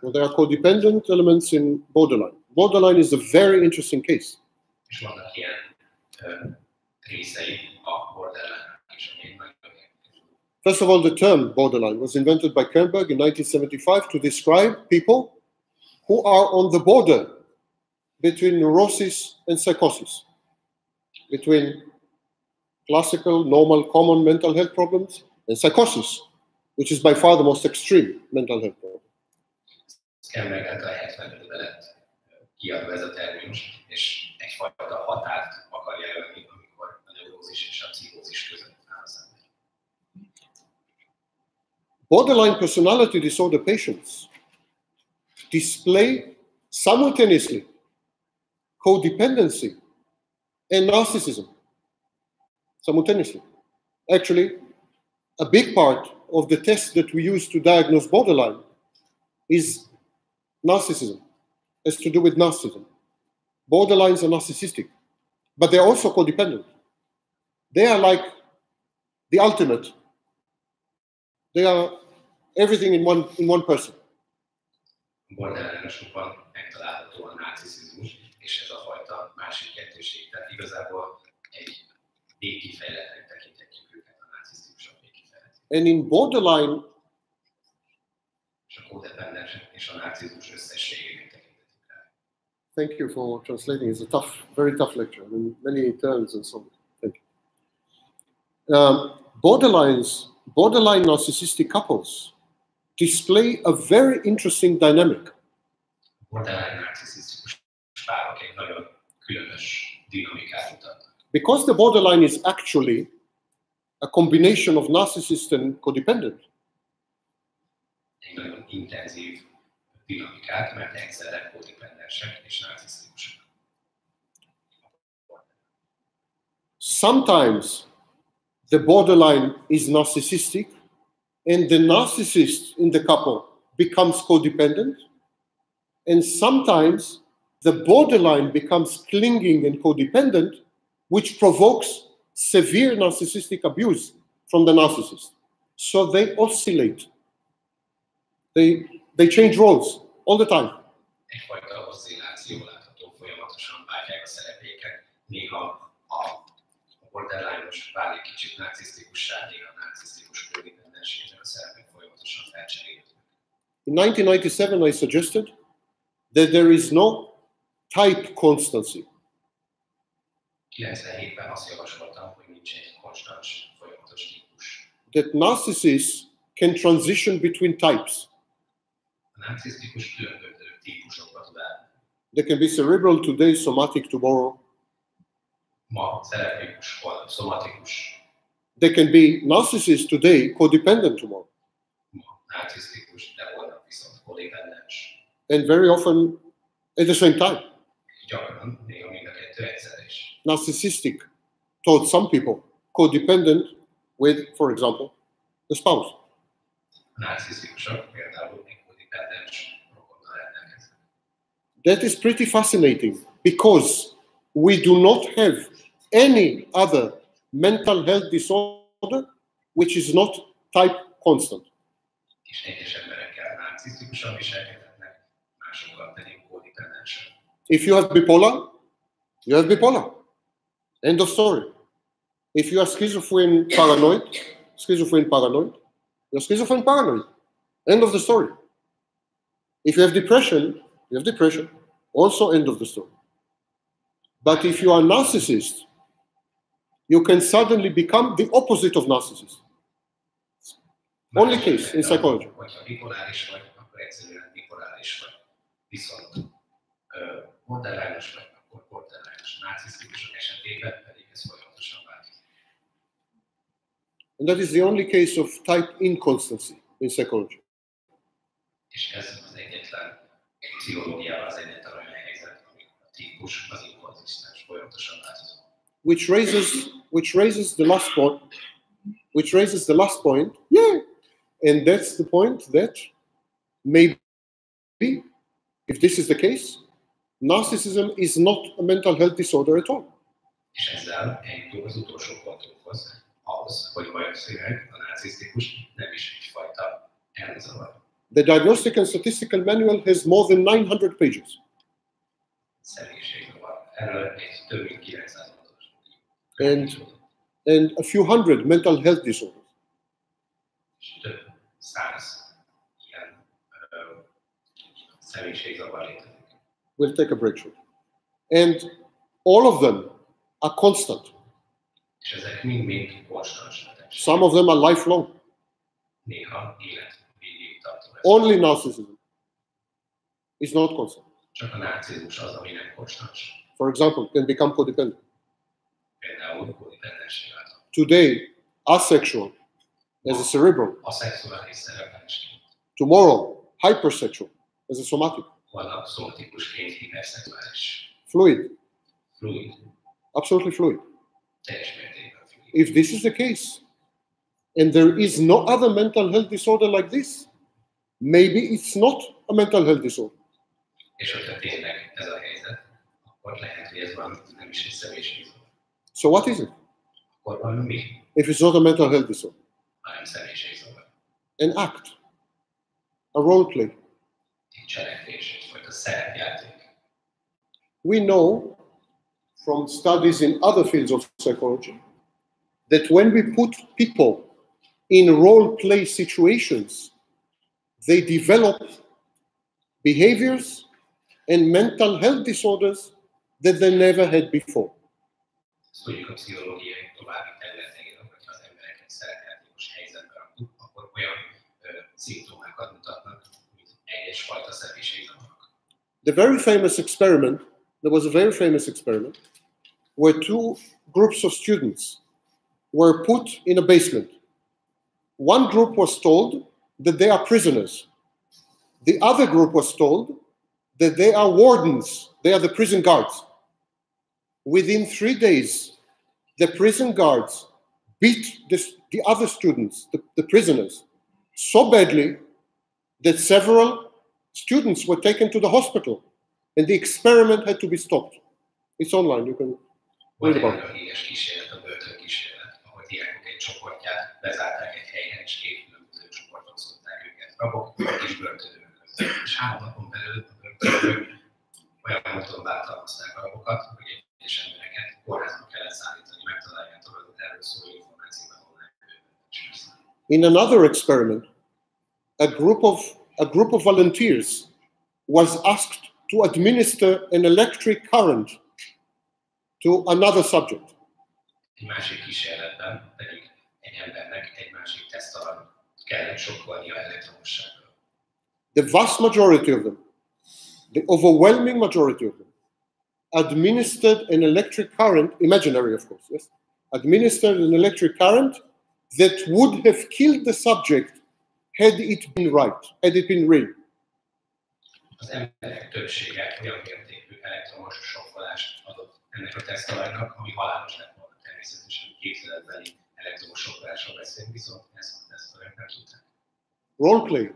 Well, there are codependent elements in borderline. Borderline is a very interesting case. First of all, the term borderline was invented by Kernberg in nineteen seventy-five to describe people who are on the border between neurosis and psychosis, between classical, normal, common mental health problems and psychosis, which is by far the most extreme mental health problem. Borderline personality disorder patients display simultaneously codependency and narcissism. Simultaneously. Actually, a big part of the test that we use to diagnose borderline is narcissism. It has to do with narcissism. Borderlines are narcissistic, but they're also codependent. They are like the ultimate. They are everything in one, in one person. And in borderline, thank you for translating. It's a tough, very tough lecture. I mean, many terms and so on. Thank you. Um, borderlines, borderline narcissistic couples display a very interesting dynamic. Because the borderline is actually a combination of narcissist and codependent. Sometimes the borderline is narcissistic, and the narcissist in the couple becomes codependent, and sometimes the borderline becomes clinging and codependent, which provokes severe narcissistic abuse from the narcissist. So they oscillate. They, they change roles all the time. Egyfajta oszilláció látható folyamatosan, válják a szerepéket, néha a borderline-os válik kicsit narcisztikussá, néha narcisztikus kódependensére a szerepek folyamatosan felcserélődnek. In nineteen ninety-seven I suggested that there is no type constancy. kilencvenhétben azt javasoltam, hogy nincs egy konstans folyamatos típus. That narcissists can transition between types. A narcisztikus különböző típusokba tud állni. They can be cerebral today, somatic tomorrow. Ma cerebrikus, holnap szomatikus. They can be narcissists today, codependent tomorrow. Ma narcisztikus, de holnap viszont codependens. And very often at the same time. Gyakran, néha mind a kettő egyszer is. Narcissistic towards some people, codependent with, for example, the spouse. Narcisztikusok például egy codependens rokonnal rendelkeznek. That is pretty fascinating because we do not have any other mental health disorder which is not type constant. És egyes emberekkel narcisztikusan viselkednek. If you have bipolar, you have bipolar. End of story. If you are schizophrenic paranoid, schizophrenic paranoid, you're schizophrenic paranoid. End of the story. If you have depression, you have depression. Also end of the story. But if you are a narcissist, you can suddenly become the opposite of narcissist. Only case in psychology. Viszont uh, borderline-os vagy, akkor borderline-os narcisztikusok esetében pedig ez folyamatosan változik. And that is the only case of type inconstancy in psychology. És ez az egyetlen pszichológiával az egyetlen olyan helyzet, amikor a típus az inkonzisztens folyamatosan változik. Which raises, which raises the last point, which raises the last point, yeah, and that's the point that maybe if this is the case, narcissism is not a mental health disorder at all. És ezzel eljutó az utolsó pontunkhoz, ahhoz, hogy valószínűleg a narcisztikus nem is egyfajta elzavar. The Diagnostic and Statistical Manual has more than nine hundred pages. Személyiségre van. Erről egy több mint kilencszáz oldalas. And, and a few hundred mental health disorders. És több száz. We'll take a break shortly. And all of them are constant. Some of them are lifelong. Only narcissism is not constant. For example, can become codependent. Today, asexual as a cerebral. Tomorrow, hypersexual. As a somatic. Fluid. Fluid. Absolutely fluid. If this is the case, and there is no other mental health disorder like this, maybe it's not a mental health disorder. So what is it? If it's not a mental health disorder, an act, a role play. We know from studies in other fields of psychology that when we put people in role-play situations, they develop behaviors and mental health disorders that they never had before. The very famous experiment, there was a very famous experiment where two groups of students were put in a basement. One group was told that they are prisoners. The other group was told that they are wardens, they are the prison guards. Within three days, the prison guards beat this, the other students, the, the prisoners, so badly that several students were taken to the hospital, and the experiment had to be stopped. It's online, you can read about it. In another experiment, a group of a group of volunteers was asked to administer an electric current to another subject. The vast majority of them, the overwhelming majority of them, administered an electric current, imaginary of course, yes, administered an electric current that would have killed the subject had it been right, had it been real. Role play.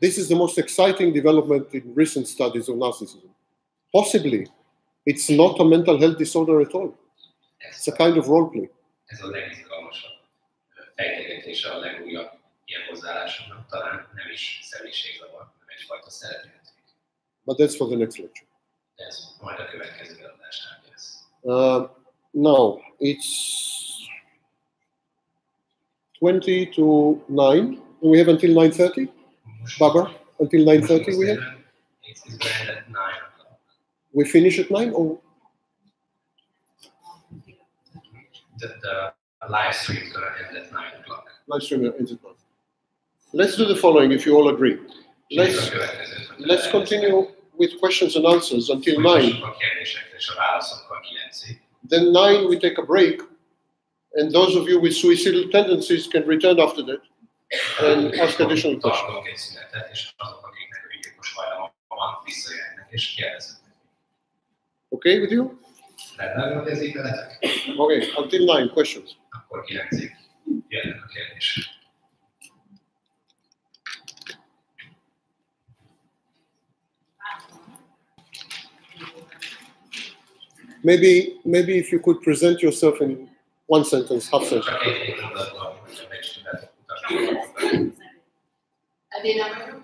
This is the most exciting development in recent studies of narcissism. Possibly, it's not a mental health disorder at all. It's a kind of role play. But that's for the next lecture. Uh, no, it's twenty to nine. We have until nine thirty. Barbara, until nine thirty we have. We finish at nine, or the, the live stream is going to end at nine o'clock. Live stream ends at nine. Let's do the following, if you all agree. Let's let's continue with questions and answers until nine. Then nine we take a break, and those of you with suicidal tendencies can return after that and ask additional questions. Okay with you? Okay, until nine questions. Maybe, maybe if you could present yourself in one sentence, half sentence. My name is Edina, and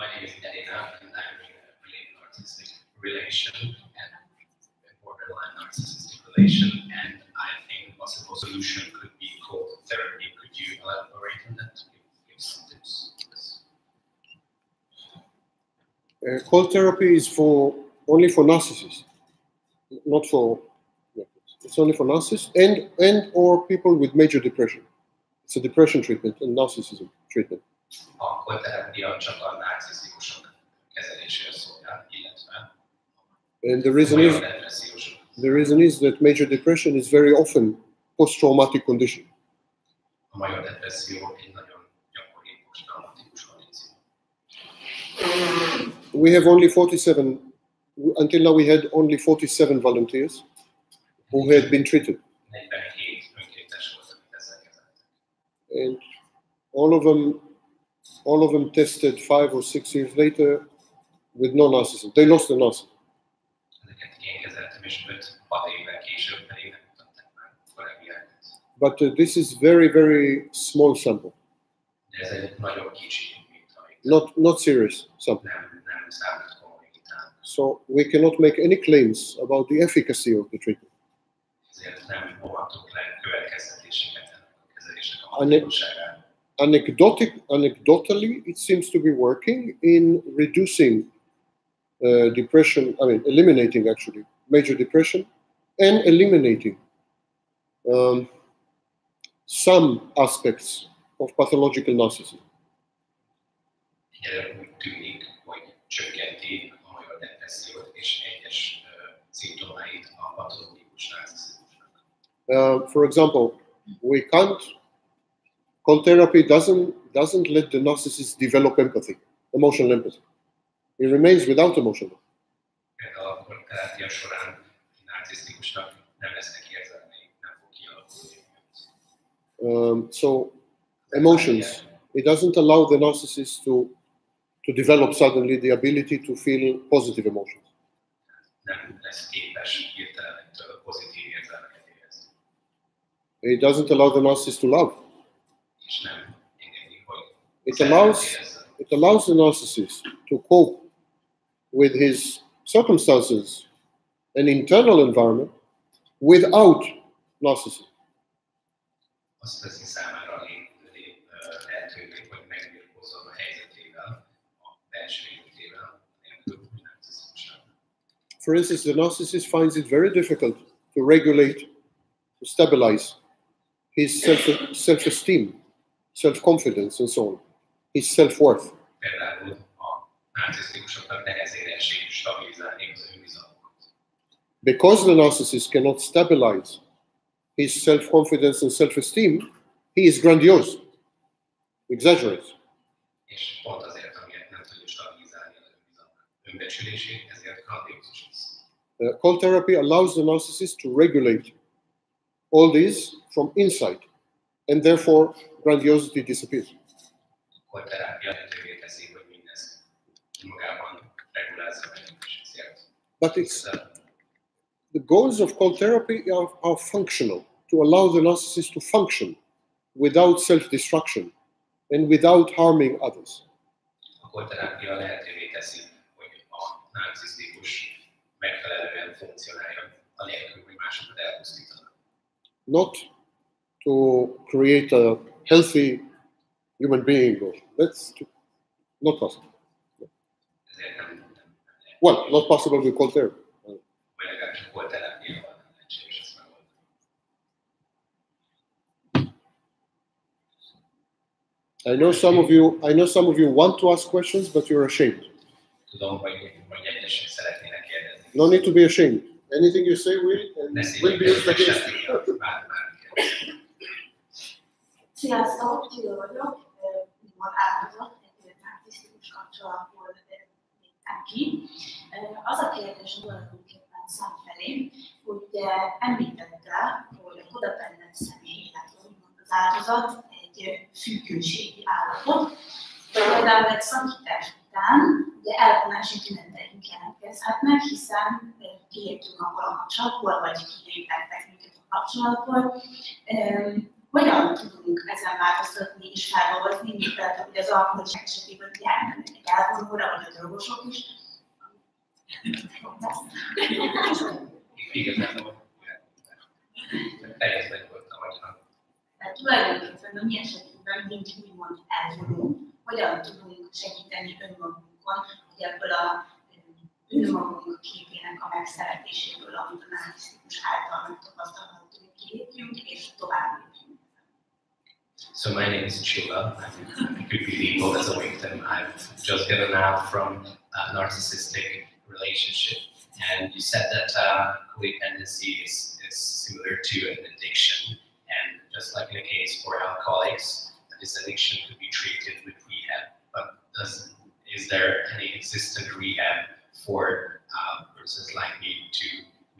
I'm in a related narcissistic relation and a borderline narcissistic relation, and I think a possible solution could be called therapy. Could you elaborate on that? Give some tips. Uh, cold therapy is for only for narcissists, not for it's only for narcissists and and or people with major depression. It's a depression treatment and narcissism treatment. And the reason is the reason is that major depression is very often post-traumatic condition. We have only forty-seven until now. We had only forty-seven volunteers who had been treated, and all of them. All of them tested five or six years later with no narcissism. They lost the narcissism. But uh, this is very, very small sample. Not, not serious sample. So we cannot make any claims about the efficacy of the treatment. And Anecdotic, anecdotally, it seems to be working in reducing uh, depression, I mean, eliminating actually major depression and eliminating um, some aspects of pathological narcissism. szimptomáit a patológikus narcisztikusnak. Uh, for example, we can't, cold therapy doesn't, doesn't let the narcissist develop empathy, emotional empathy. He remains without emotion. Például a cold terápia során a narcisztikusnak nem lesznek érzelmei, nem fog kialakulni. So, emotions. It doesn't allow the narcissist to to develop suddenly the ability to feel positive emotions. It doesn't allow the narcissist to love. It allows, it allows the narcissist to cope with his circumstances and internal environment without narcissism. For instance, the narcissist finds it very difficult to regulate, to stabilize his self, self-esteem, self-confidence, and so on, his self-worth. Because the narcissist cannot stabilize his self-confidence and self-esteem, he is grandiose, exaggerates. Uh, cold therapy allows the narcissist to regulate all these from inside, and therefore grandiosity disappears. But it's, the goals of cold therapy are, are functional, to allow the narcissist to function without self-destruction and without harming others. Not to create a healthy human being, or that's too, not possible. No. Well, not possible with cold therapy. I know some of you. I know some of you want to ask questions, but you're ashamed. No need to be ashamed. Anything you say will, and will be used against you. Sziasztok, Gyula vagyok, van áldozat, egy narcisztikus kapcsolatból mentem ki. Az a kérdés tulajdonképpen szemfelé, hogy említette, hogy a codependens személy, illetve úgymond az áldozat egy függőségi állapot, de például egy szakítás után ugye elvonási tüneteink jelentkezhetnek, hiszen kiértünk a valamacsalból, vagy kilépettek minket a kapcsolatból. Hogyan tudunk ezen változtatni és feldolgozni, mint például, hogy az alkoholisták esetében járnak egy elvonóra, vagy a drogosok is? Tehát tulajdonképpen a mi esetünkben nincs úgymond elvonó. Hogyan tudunk segíteni önmagunkon, hogy ebből a önmagunk képének a megszeretéséből, amit a narcisztikus által megtapasztalhatunk, kilépjünk és tovább lépjünk. So my name is Gyula. I could be labeled as a victim. I've just gotten out from a narcissistic relationship, and you said that uh, codependency is, is similar to an addiction, and just like in the case for alcoholics, this addiction could be treated with rehab, but does, is there any existent rehab for uh, persons like me to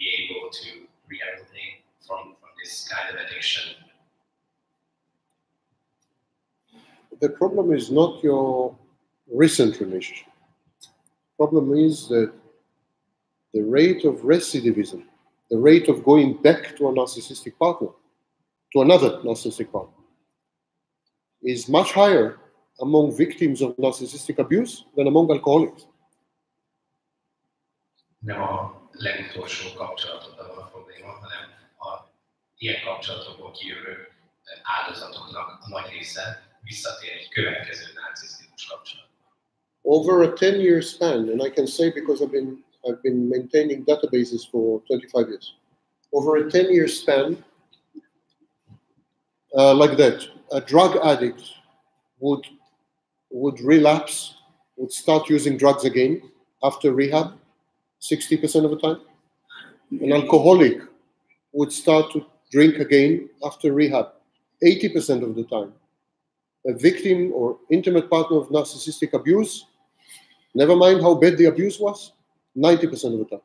be able to rehabilitate from, from this kind of addiction? The problem is not your recent relationship. The problem is that the rate of recidivism, the rate of going back to a narcissistic partner, to another narcissistic partner, is much higher among victims of narcissistic abuse than among alcoholics. Nem a legutolsó kapcsolatokban a probléma, hanem a ilyen kapcsolatokból kijövő áldozatoknak a nagy része visszatér egy következő narcisztikus kapcsolatban. Over a ten-year span, and I can say because I've been I've been maintaining databases for twenty-five years. Over a ten-year span, uh, like that, a drug addict would would relapse, would start using drugs again after rehab, sixty percent of the time. an alcoholic would start to drink again after rehab, eighty percent of the time. A victim or intimate partner of narcissistic abuse, never mind how bad the abuse was, ninety percent of the time.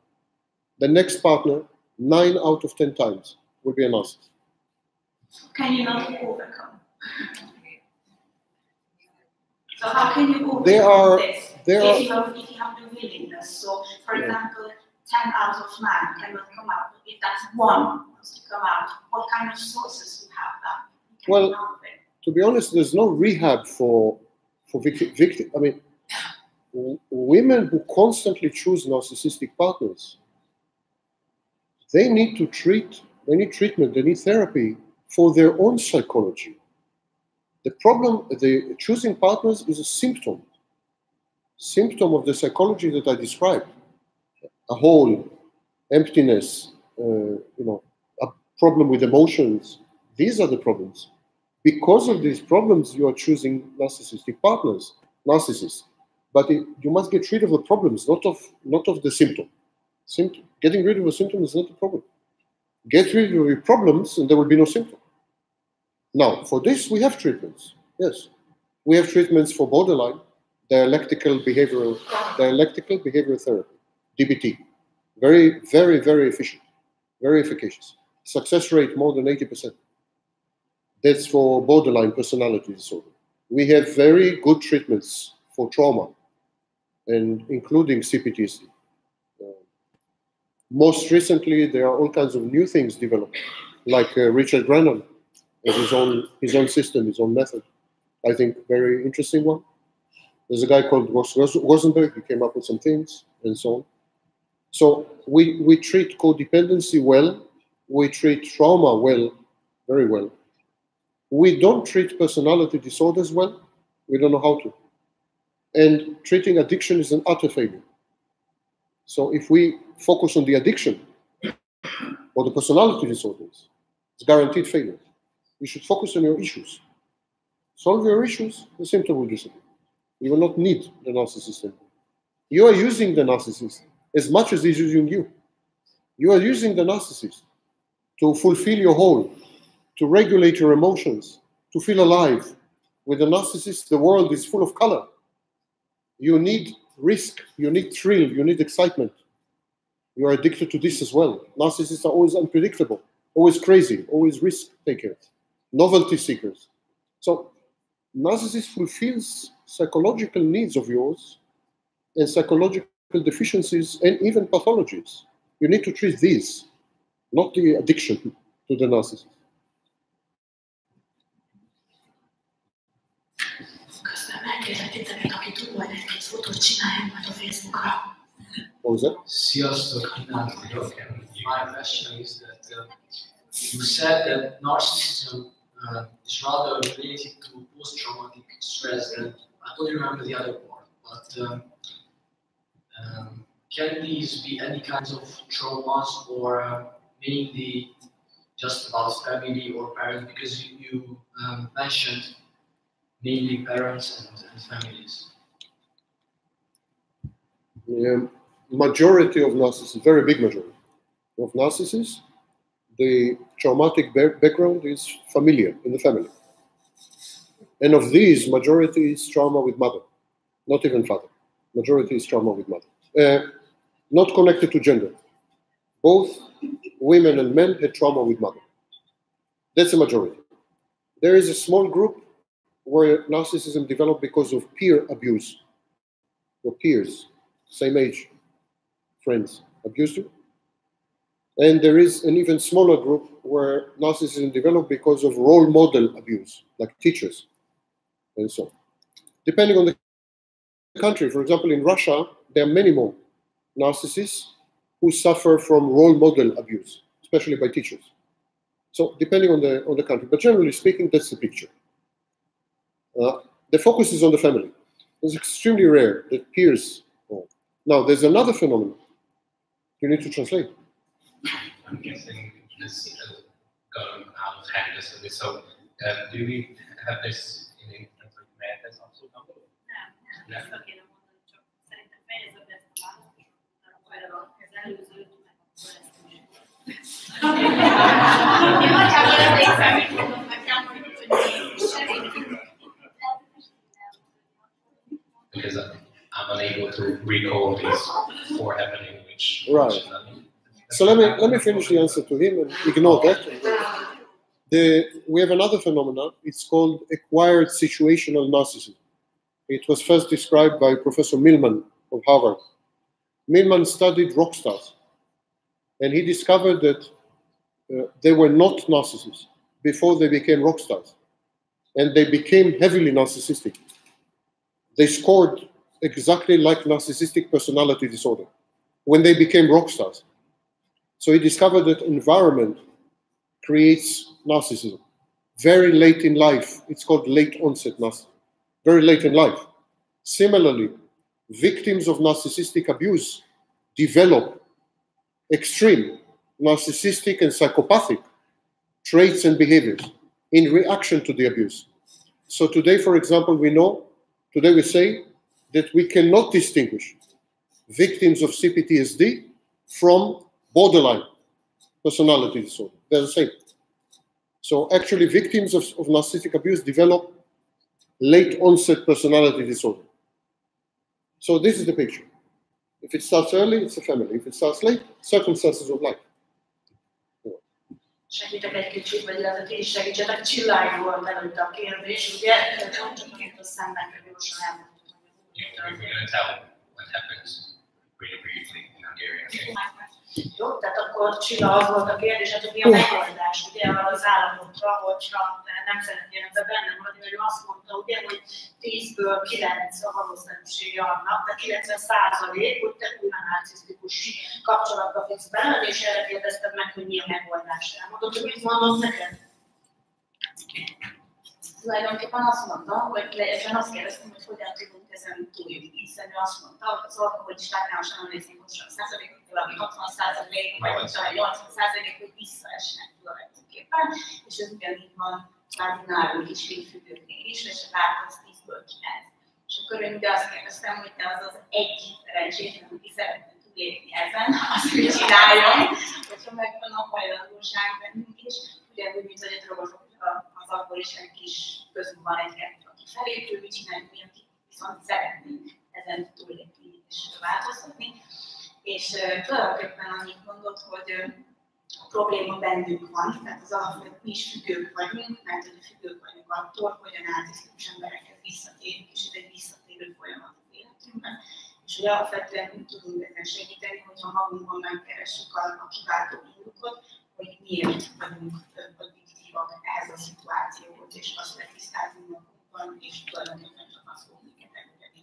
The next partner, nine out of ten times, will be a narcissist. Can you not overcome? So how can you overcome there are, this there if, are, you have, if you have the willingness? So, for yeah. example, ten out of nine cannot come out. If that's one wants to come out, what kind of sources do you have that? You well, to be honest, there's no rehab for, for victim, victim. I mean, w women who constantly choose narcissistic partners, they need to treat, they need treatment, they need therapy for their own psychology. The problem, the choosing partners is a symptom, symptom of the psychology that I described. A hole, emptiness, uh, you know, a problem with emotions. These are the problems. Because of these problems, you are choosing narcissistic partners, narcissists. But it, you must get rid of the problems, not of, not of the symptom. Symptom. Getting rid of a symptom is not a problem. Get rid of your problems and there will be no symptom. Now, for this, we have treatments. Yes. We have treatments for borderline, dialectical behavioral, dialectical behavioral therapy, D B T. Very, very, very efficient, very efficacious. Success rate more than eighty percent. That's for borderline personality disorder. We have very good treatments for trauma, and including C P T S D. Most recently, there are all kinds of new things developed, like uh, Richard Grannon, with his own, his own system, his own method. I think very interesting one. There's a guy called Ros Rosenberg who came up with some things, and so on. So we, we treat codependency well. We treat trauma well, very well. We don't treat personality disorders well. We don't know how to. And treating addiction is an utter failure. So if we focus on the addiction or the personality disorders, it's guaranteed failure. You should focus on your issues. Solve your issues, the symptom will disappear. You will not need the narcissist. You are using the narcissist as much as he's using you. You are using the narcissist to fulfill your whole, to regulate your emotions, to feel alive. With the narcissist, the world is full of color. You need risk, you need thrill, you need excitement. You are addicted to this as well. Narcissists are always unpredictable, always crazy, always risk takers, novelty seekers. So narcissist fulfills psychological needs of yours and psychological deficiencies and even pathologies. You need to treat these, not the addiction to the narcissist. What was that? My question is that uh, you said that narcissism uh, is rather related to post-traumatic stress. And I don't remember the other part, but um, um, can these be any kinds of traumas, or uh, mainly just about family or parents? Because you, you um, mentioned mainly parents and, and families. The majority of narcissists, very big majority of narcissists, the traumatic background is familial, in the family. And of these, majority is trauma with mother, not even father. Majority is trauma with mother. Uh, not connected to gender. Both women and men had trauma with mother. That's the majority. There is a small group where narcissism developed because of peer abuse, or peers. Same age, friends, abused you. And there is an even smaller group where narcissism developed because of role model abuse, like teachers, and so on. Depending on the country, for example, in Russia, there are many more narcissists who suffer from role model abuse, especially by teachers. So depending on the, on the country, but generally speaking, that's the picture. Uh, the focus is on the family. It's extremely rare that peers. Now, there's another phenomenon. You need to translate. I'm guessing this is going out of hand a bit. So, um, do we have this in terms of madness also? No. No. No. Because I'm unable to recall these four happening, which right. Which so let me let me finish the answer to him and ignore that. The we have another phenomenon. It's called acquired situational narcissism. It was first described by Professor Milman of Harvard. Milman studied rock stars, and he discovered that uh, they were not narcissists before they became rock stars, and they became heavily narcissistic. They scored exactly like narcissistic personality disorder when they became rock stars. So he discovered that environment creates narcissism very late in life. It's called late onset narcissism, very late in life. Similarly, victims of narcissistic abuse develop extreme narcissistic and psychopathic traits and behaviors in reaction to the abuse. So today, for example, we know, today we say that we cannot distinguish victims of C P T S D from borderline personality disorder. They're the same. So actually victims of, of narcissistic abuse develop late onset personality disorder. So this is the picture. If it starts early, it's a family. If it starts late, circumstances of life. Segítek egy kicsit, vagy lehet, hogy ti is segítsetek. Csillágy volt előtt a kérdés, ugye? Nem csak a szemben, hogy gyorsan elmondhatom. We're going to tell what happens really briefly in Hungarian. Jó, tehát akkor Csilla az volt a kérdés, hogy mi a megoldás, ugye, az államokra, hogyha nem szeretnének be benne maradni, hogy ő azt mondta, ugye, hogy tízből kilenc a valószínűsége annak, de kilencven százalék, hogy te újra narcisztikus kapcsolatba fogsz benne, és erre kérdezted meg, hogy mi a megoldás. Elmondod, hogy mit mondod neked? Tulajdonképpen azt mondta, hogy lehetően azt kérdeztem, hogy hogyan tudunk ezen túljutni, hiszen ő azt mondta, hogy az orvok, hogy stágnálsan néznék húsz százalékot, valami hatvan százalék, vagy nyolcvan százalék, hogy visszaesnek tulajdonképpen, és ez ugyanígy van nálunk is, férfüggőknél is, és változ tízből kilenc. És akkor én ugye azt kérdeztem, hogy te az az egy szerencsétlen, aki szeretne túlélni ezen, azt hogy csináljon, hogyha megvan a hajlandóság bennünk is, ugyanúgy, mint hogy a drogosok az akkor is egy kis közúban egyet, aki felépül, mit csináljuk, mi akik viszont szeretnénk ezen túlélni és változtatni. És uh, tulajdonképpen annyit mondott, hogy uh, a probléma bennünk van, tehát az alapvetően mi is függők vagyunk, mert hogy függők vagyunk attól, hogy a narcisztikus emberekhez visszatérünk, és ez egy visszatérő folyamat az életünkben, és hogy alapvetően úgy tudunk ezen segíteni, hogyha magunkban megkeressük a, a kiváltó indokot, hogy miért vagyunk objektívak ehhez a szituációhoz, és azt letisztázunk magunkban, és tulajdonképpen csak azt fogunk elengedni.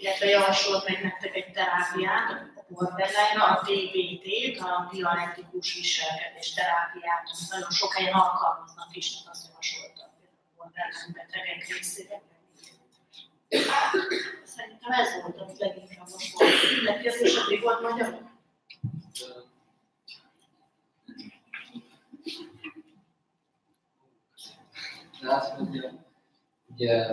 Illetve javasolt meg nektek egy terápiát, a borderline, a D B T-t, a dialektikus viselkedés terápiát, amit nagyon sok helyen alkalmaznak is, tehát azt javasoltam a borderline betegek részére. Szerintem ez volt, amit leginkább most volt. Illetve ez is addig volt magyar? Lát, ugye, ugye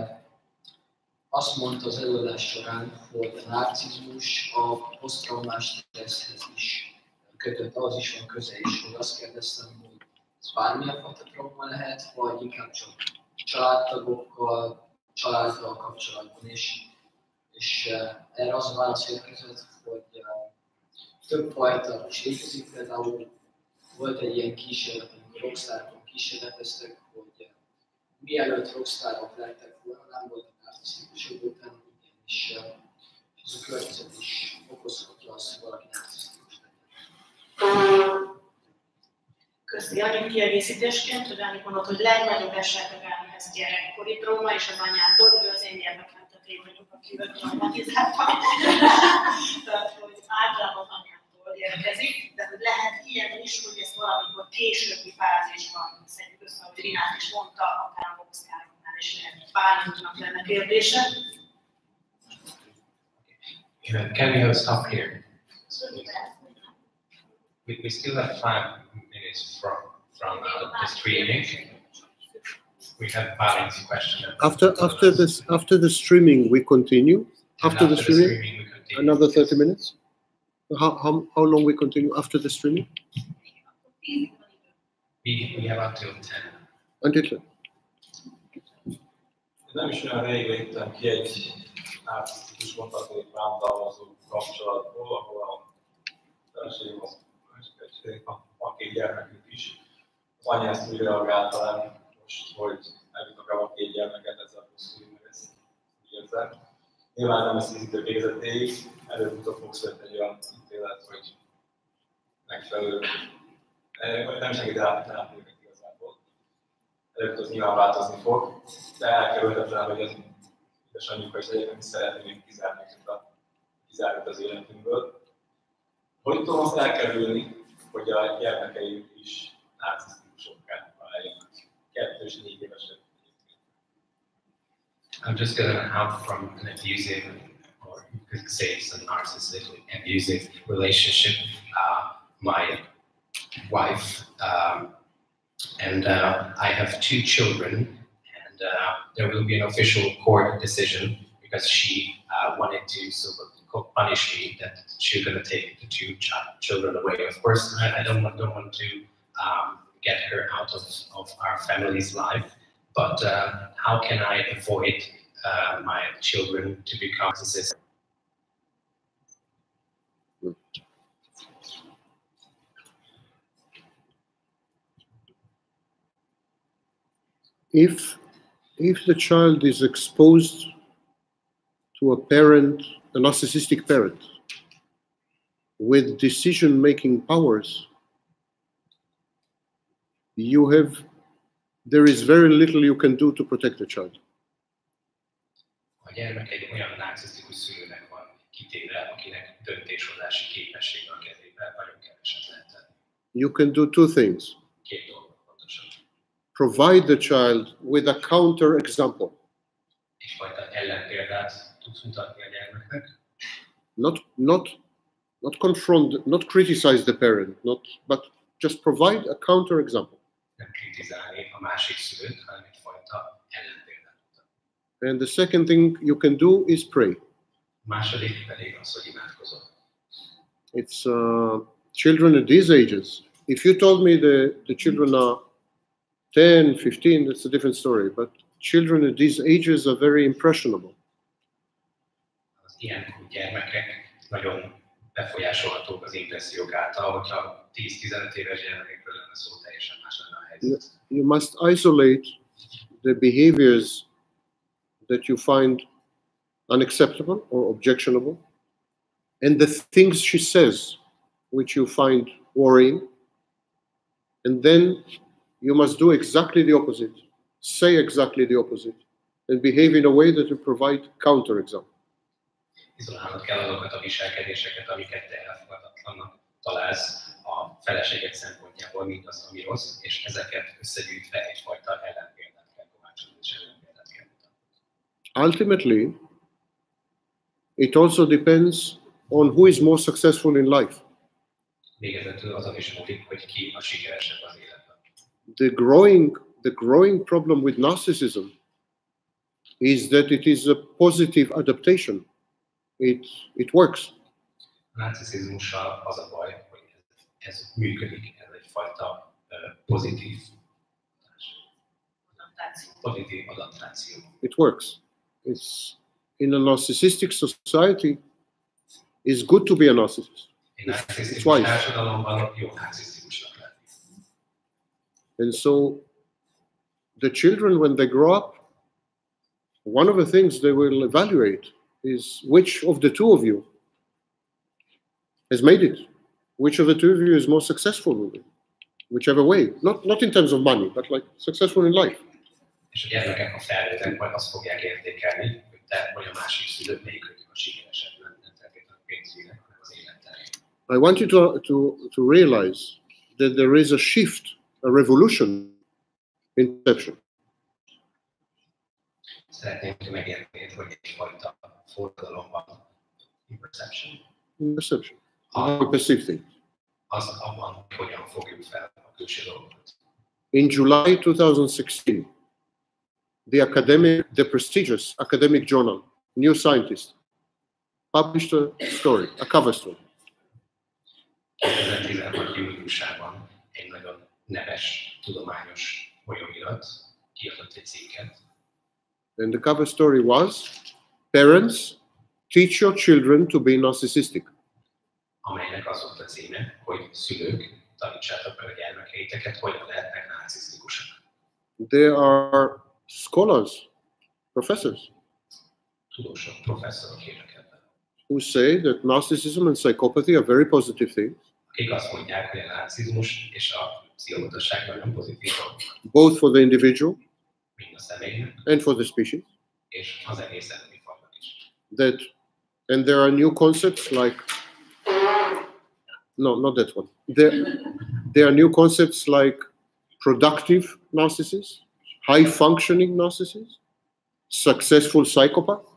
azt mondta az előadás során, hogy a narcizmus a posztraumás stresszhez is kötött, az is van köze is, hogy azt kérdeztem, hogy ez bármilyen fajta trauma lehet, vagy inkább csak családtagokkal, családdal kapcsolatban is. És erre az a válasz érkezett, hogy több fajta is létezik, például volt egy ilyen kísérlet, amikor rockstárokon kísérleteztek, hogy mielőtt rockstárok lettek volna, nem volt narcisztikusok, utána igenis az a környezet is okozhatja azt, hogy valaki narcisztikus legyen. Köszi, annyi kiegészítésként, hogy annyit mondod, hogy legnagyobb esetleg elmehez gyerekkori tróma, és az anyától, ő az én gyermekem, tehát én vagyok, aki őt traumatizáltam. Tehát, hogy általában anyától érkezik, de hogy lehet ilyen is, hogy ez valamikor későbbi fázisban szedjük össze, hogy Rinát is mondta, akár a boxkárban. Can we stop here? We, we still have five minutes from from uh, the streaming. We have Balin's question. After after this after the streaming we continue. After, after the, streaming, the streaming we continue. Another thirty minutes. how, how, how long we continue after the streaming? We, we have until ten. Until ten. Nem is olyan rég léptem ki egy narcisztikus kontaktív bántalmazó kapcsolatból, ahol a feleségem, az aki gyermekük is, az anyja ezt úgy reagálta rám most, hogy eljutok a két gyermeket ezzel hosszú időn, ezt úgy érzem. Nyilván nem ezt az idő végzetéig, előbb-utóbb fog születni egy olyan ítélet, hogy megfelelő, nem segít rápítani. Előbb az nyilván változni fog, de elkerülhetetlen, hogy az édesanyjukkal is egyébként szeretnénk kizárni kizárót az életünkből. Hogy tudom azt elkerülni, hogy a gyermekeink is narcisztikusokká váljanak? Kettő és négy évesek. I'm just going to help from an abusive, or you could say it's a narcissistic abusive relationship. Uh, my wife. Um, And uh, I have two children, and uh, there will be an official court decision because she uh, wanted to sort of punish me that she's going to take the two ch children away. Of course, I, I don't want don't want to um, get her out of, of our family's life, but uh, how can I avoid uh, my children to become narcissists? If, if the child is exposed to a parent, a narcissistic parent, with decision-making powers, you have, there is very little you can do to protect the child. A gyermek egy olyan narcisztikus szülőnek van kitéve, akinek döntéshozási képessége a kezében, nagyon keveset lehet tenni. You can do two things. Két dolog. Provide the child with a counter-example. Not, not, not confront, not criticize the parent, not, but just provide a counter-example. And the second thing you can do is pray. It's uh, children at these ages. If you told me the, the children are ten, fifteen, that's a different story, but children at these ages are very impressionable. Az ilyenkor gyermekek nagyon befolyásolhatók az impressziók által, hogyha tíz-tizenöt éves gyermekekről lenne szó, teljesen más lenne a helyzet. You must isolate the behaviors that you find unacceptable or objectionable, and the things she says which you find worrying, and then you must do exactly the opposite, say exactly the opposite, and behave in a way that you provide counter-example. Izolálnod kell azokat a viselkedéseket, amiket te elfogadatlannak találsz a feleséged szempontjából, mint az, ami rossz, és ezeket összegyűjtve egyfajta ellenpéldát kell kovácsolni, és ellenpéldát kell mutatni. Ultimately, it also depends on who is more successful in life. Végezetül azon is múlik, hogy ki a sikeresebb az életben. The growing, the growing problem with narcissism is that it is a positive adaptation. It, it works. Narcissizmussal az a baj, hogy ez, ez működik, ez egyfajta uh, pozitív, pozitív adaptáció. It works. It's, in a narcissistic society, it's good to be a narcissist. It's wise. And so the children, when they grow up, one of the things they will evaluate is which of the two of you has made it, which of the two of you is more successful with it, whichever way, not, not in terms of money, but like successful in life. I want you to, to, to realize that there is a shift, a revolution in perception. Perception. Perception. How we perceive things. In July two thousand sixteen, the academic, the prestigious academic journal, New Scientist, published a story, a cover story. kétezer-tizenhat júniusában egy nagyon neves tudományos folyóirat kiadott egy cikket. And the cover story was, Parents, teach your children to be narcissistic. Amelynek az volt a címe, hogy szülők, tanítsátok meg a gyermekeiteket, hogyan lehetnek narcisztikusak. There are scholars, professors, tudósok, professzorok ebben, who say that narcissism and psychopathy are very positive things. Akik azt mondják, hogy a narcizmus és a pszichopatosság nagyon pozitív dolgok. Both for the individual and for the species. És az egész emberi fajnak is. That, and there are new concepts like, no, not that one. There, there are new concepts like productive narcissists, high-functioning narcissists, successful psychopath.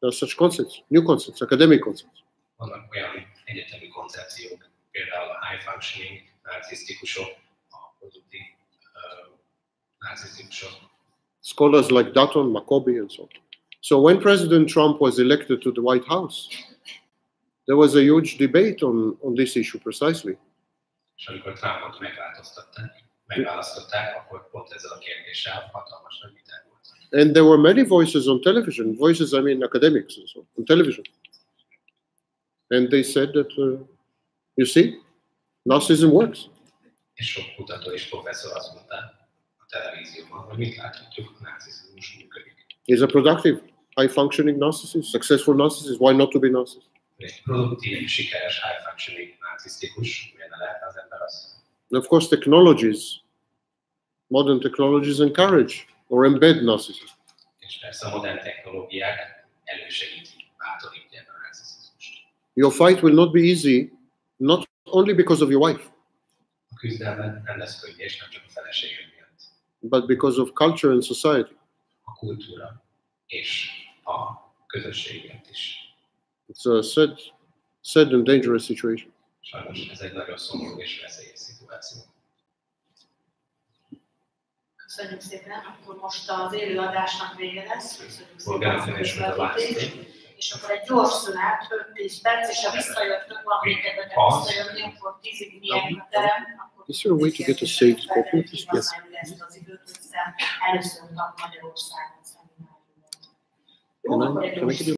There are such concepts, new concepts, academic concepts. Vannak olyan egyetemi koncepciók, például a high-functioning narcisztikusok, a produktív narcisztikusok. Scholars like Dutton, Macoby, and so on. So when President Trump was elected to the White House, there was a huge debate on, on this issue precisely. És amikor Trumpot megváltoztatták, megválasztották, akkor pont ezzel a kérdéssel hatalmas nagy viták volt. And there were many voices on television, voices, I mean, academics and so on, on television. And they said that, uh, you see, narcissism works. És sok kutató és professzor azt mondta a televízióban, hogy mit láthatjuk, a narcissizmus működik. He's a productive, high-functioning narcissist, successful narcissist, why not to be narcissist? Egy produktív, sikeres, high-functioning narcisztikus, milyen lehetne az ember az? And of course, technologies, modern technologies encourage or embed narcissism. Your fight will not be easy, not only because of your wife, but because of culture and society. It's a sad, sad and dangerous situation. Sajnos ez egy nagyon szomorú és veszélyes szituáció. Köszönjük szépen, akkor most az élő adásnak vége lesz. Köszönjük szépen a közvetítést. És akkor egy gyors szünet, öt-tíz perc, és ha visszajöttök, valamelyik ebben visszajönni, akkor tízig milyen a terem, akkor tízig felelőzni ezt az időt, hiszen először utak Magyarországon szemináriumban. Jó, akkor egy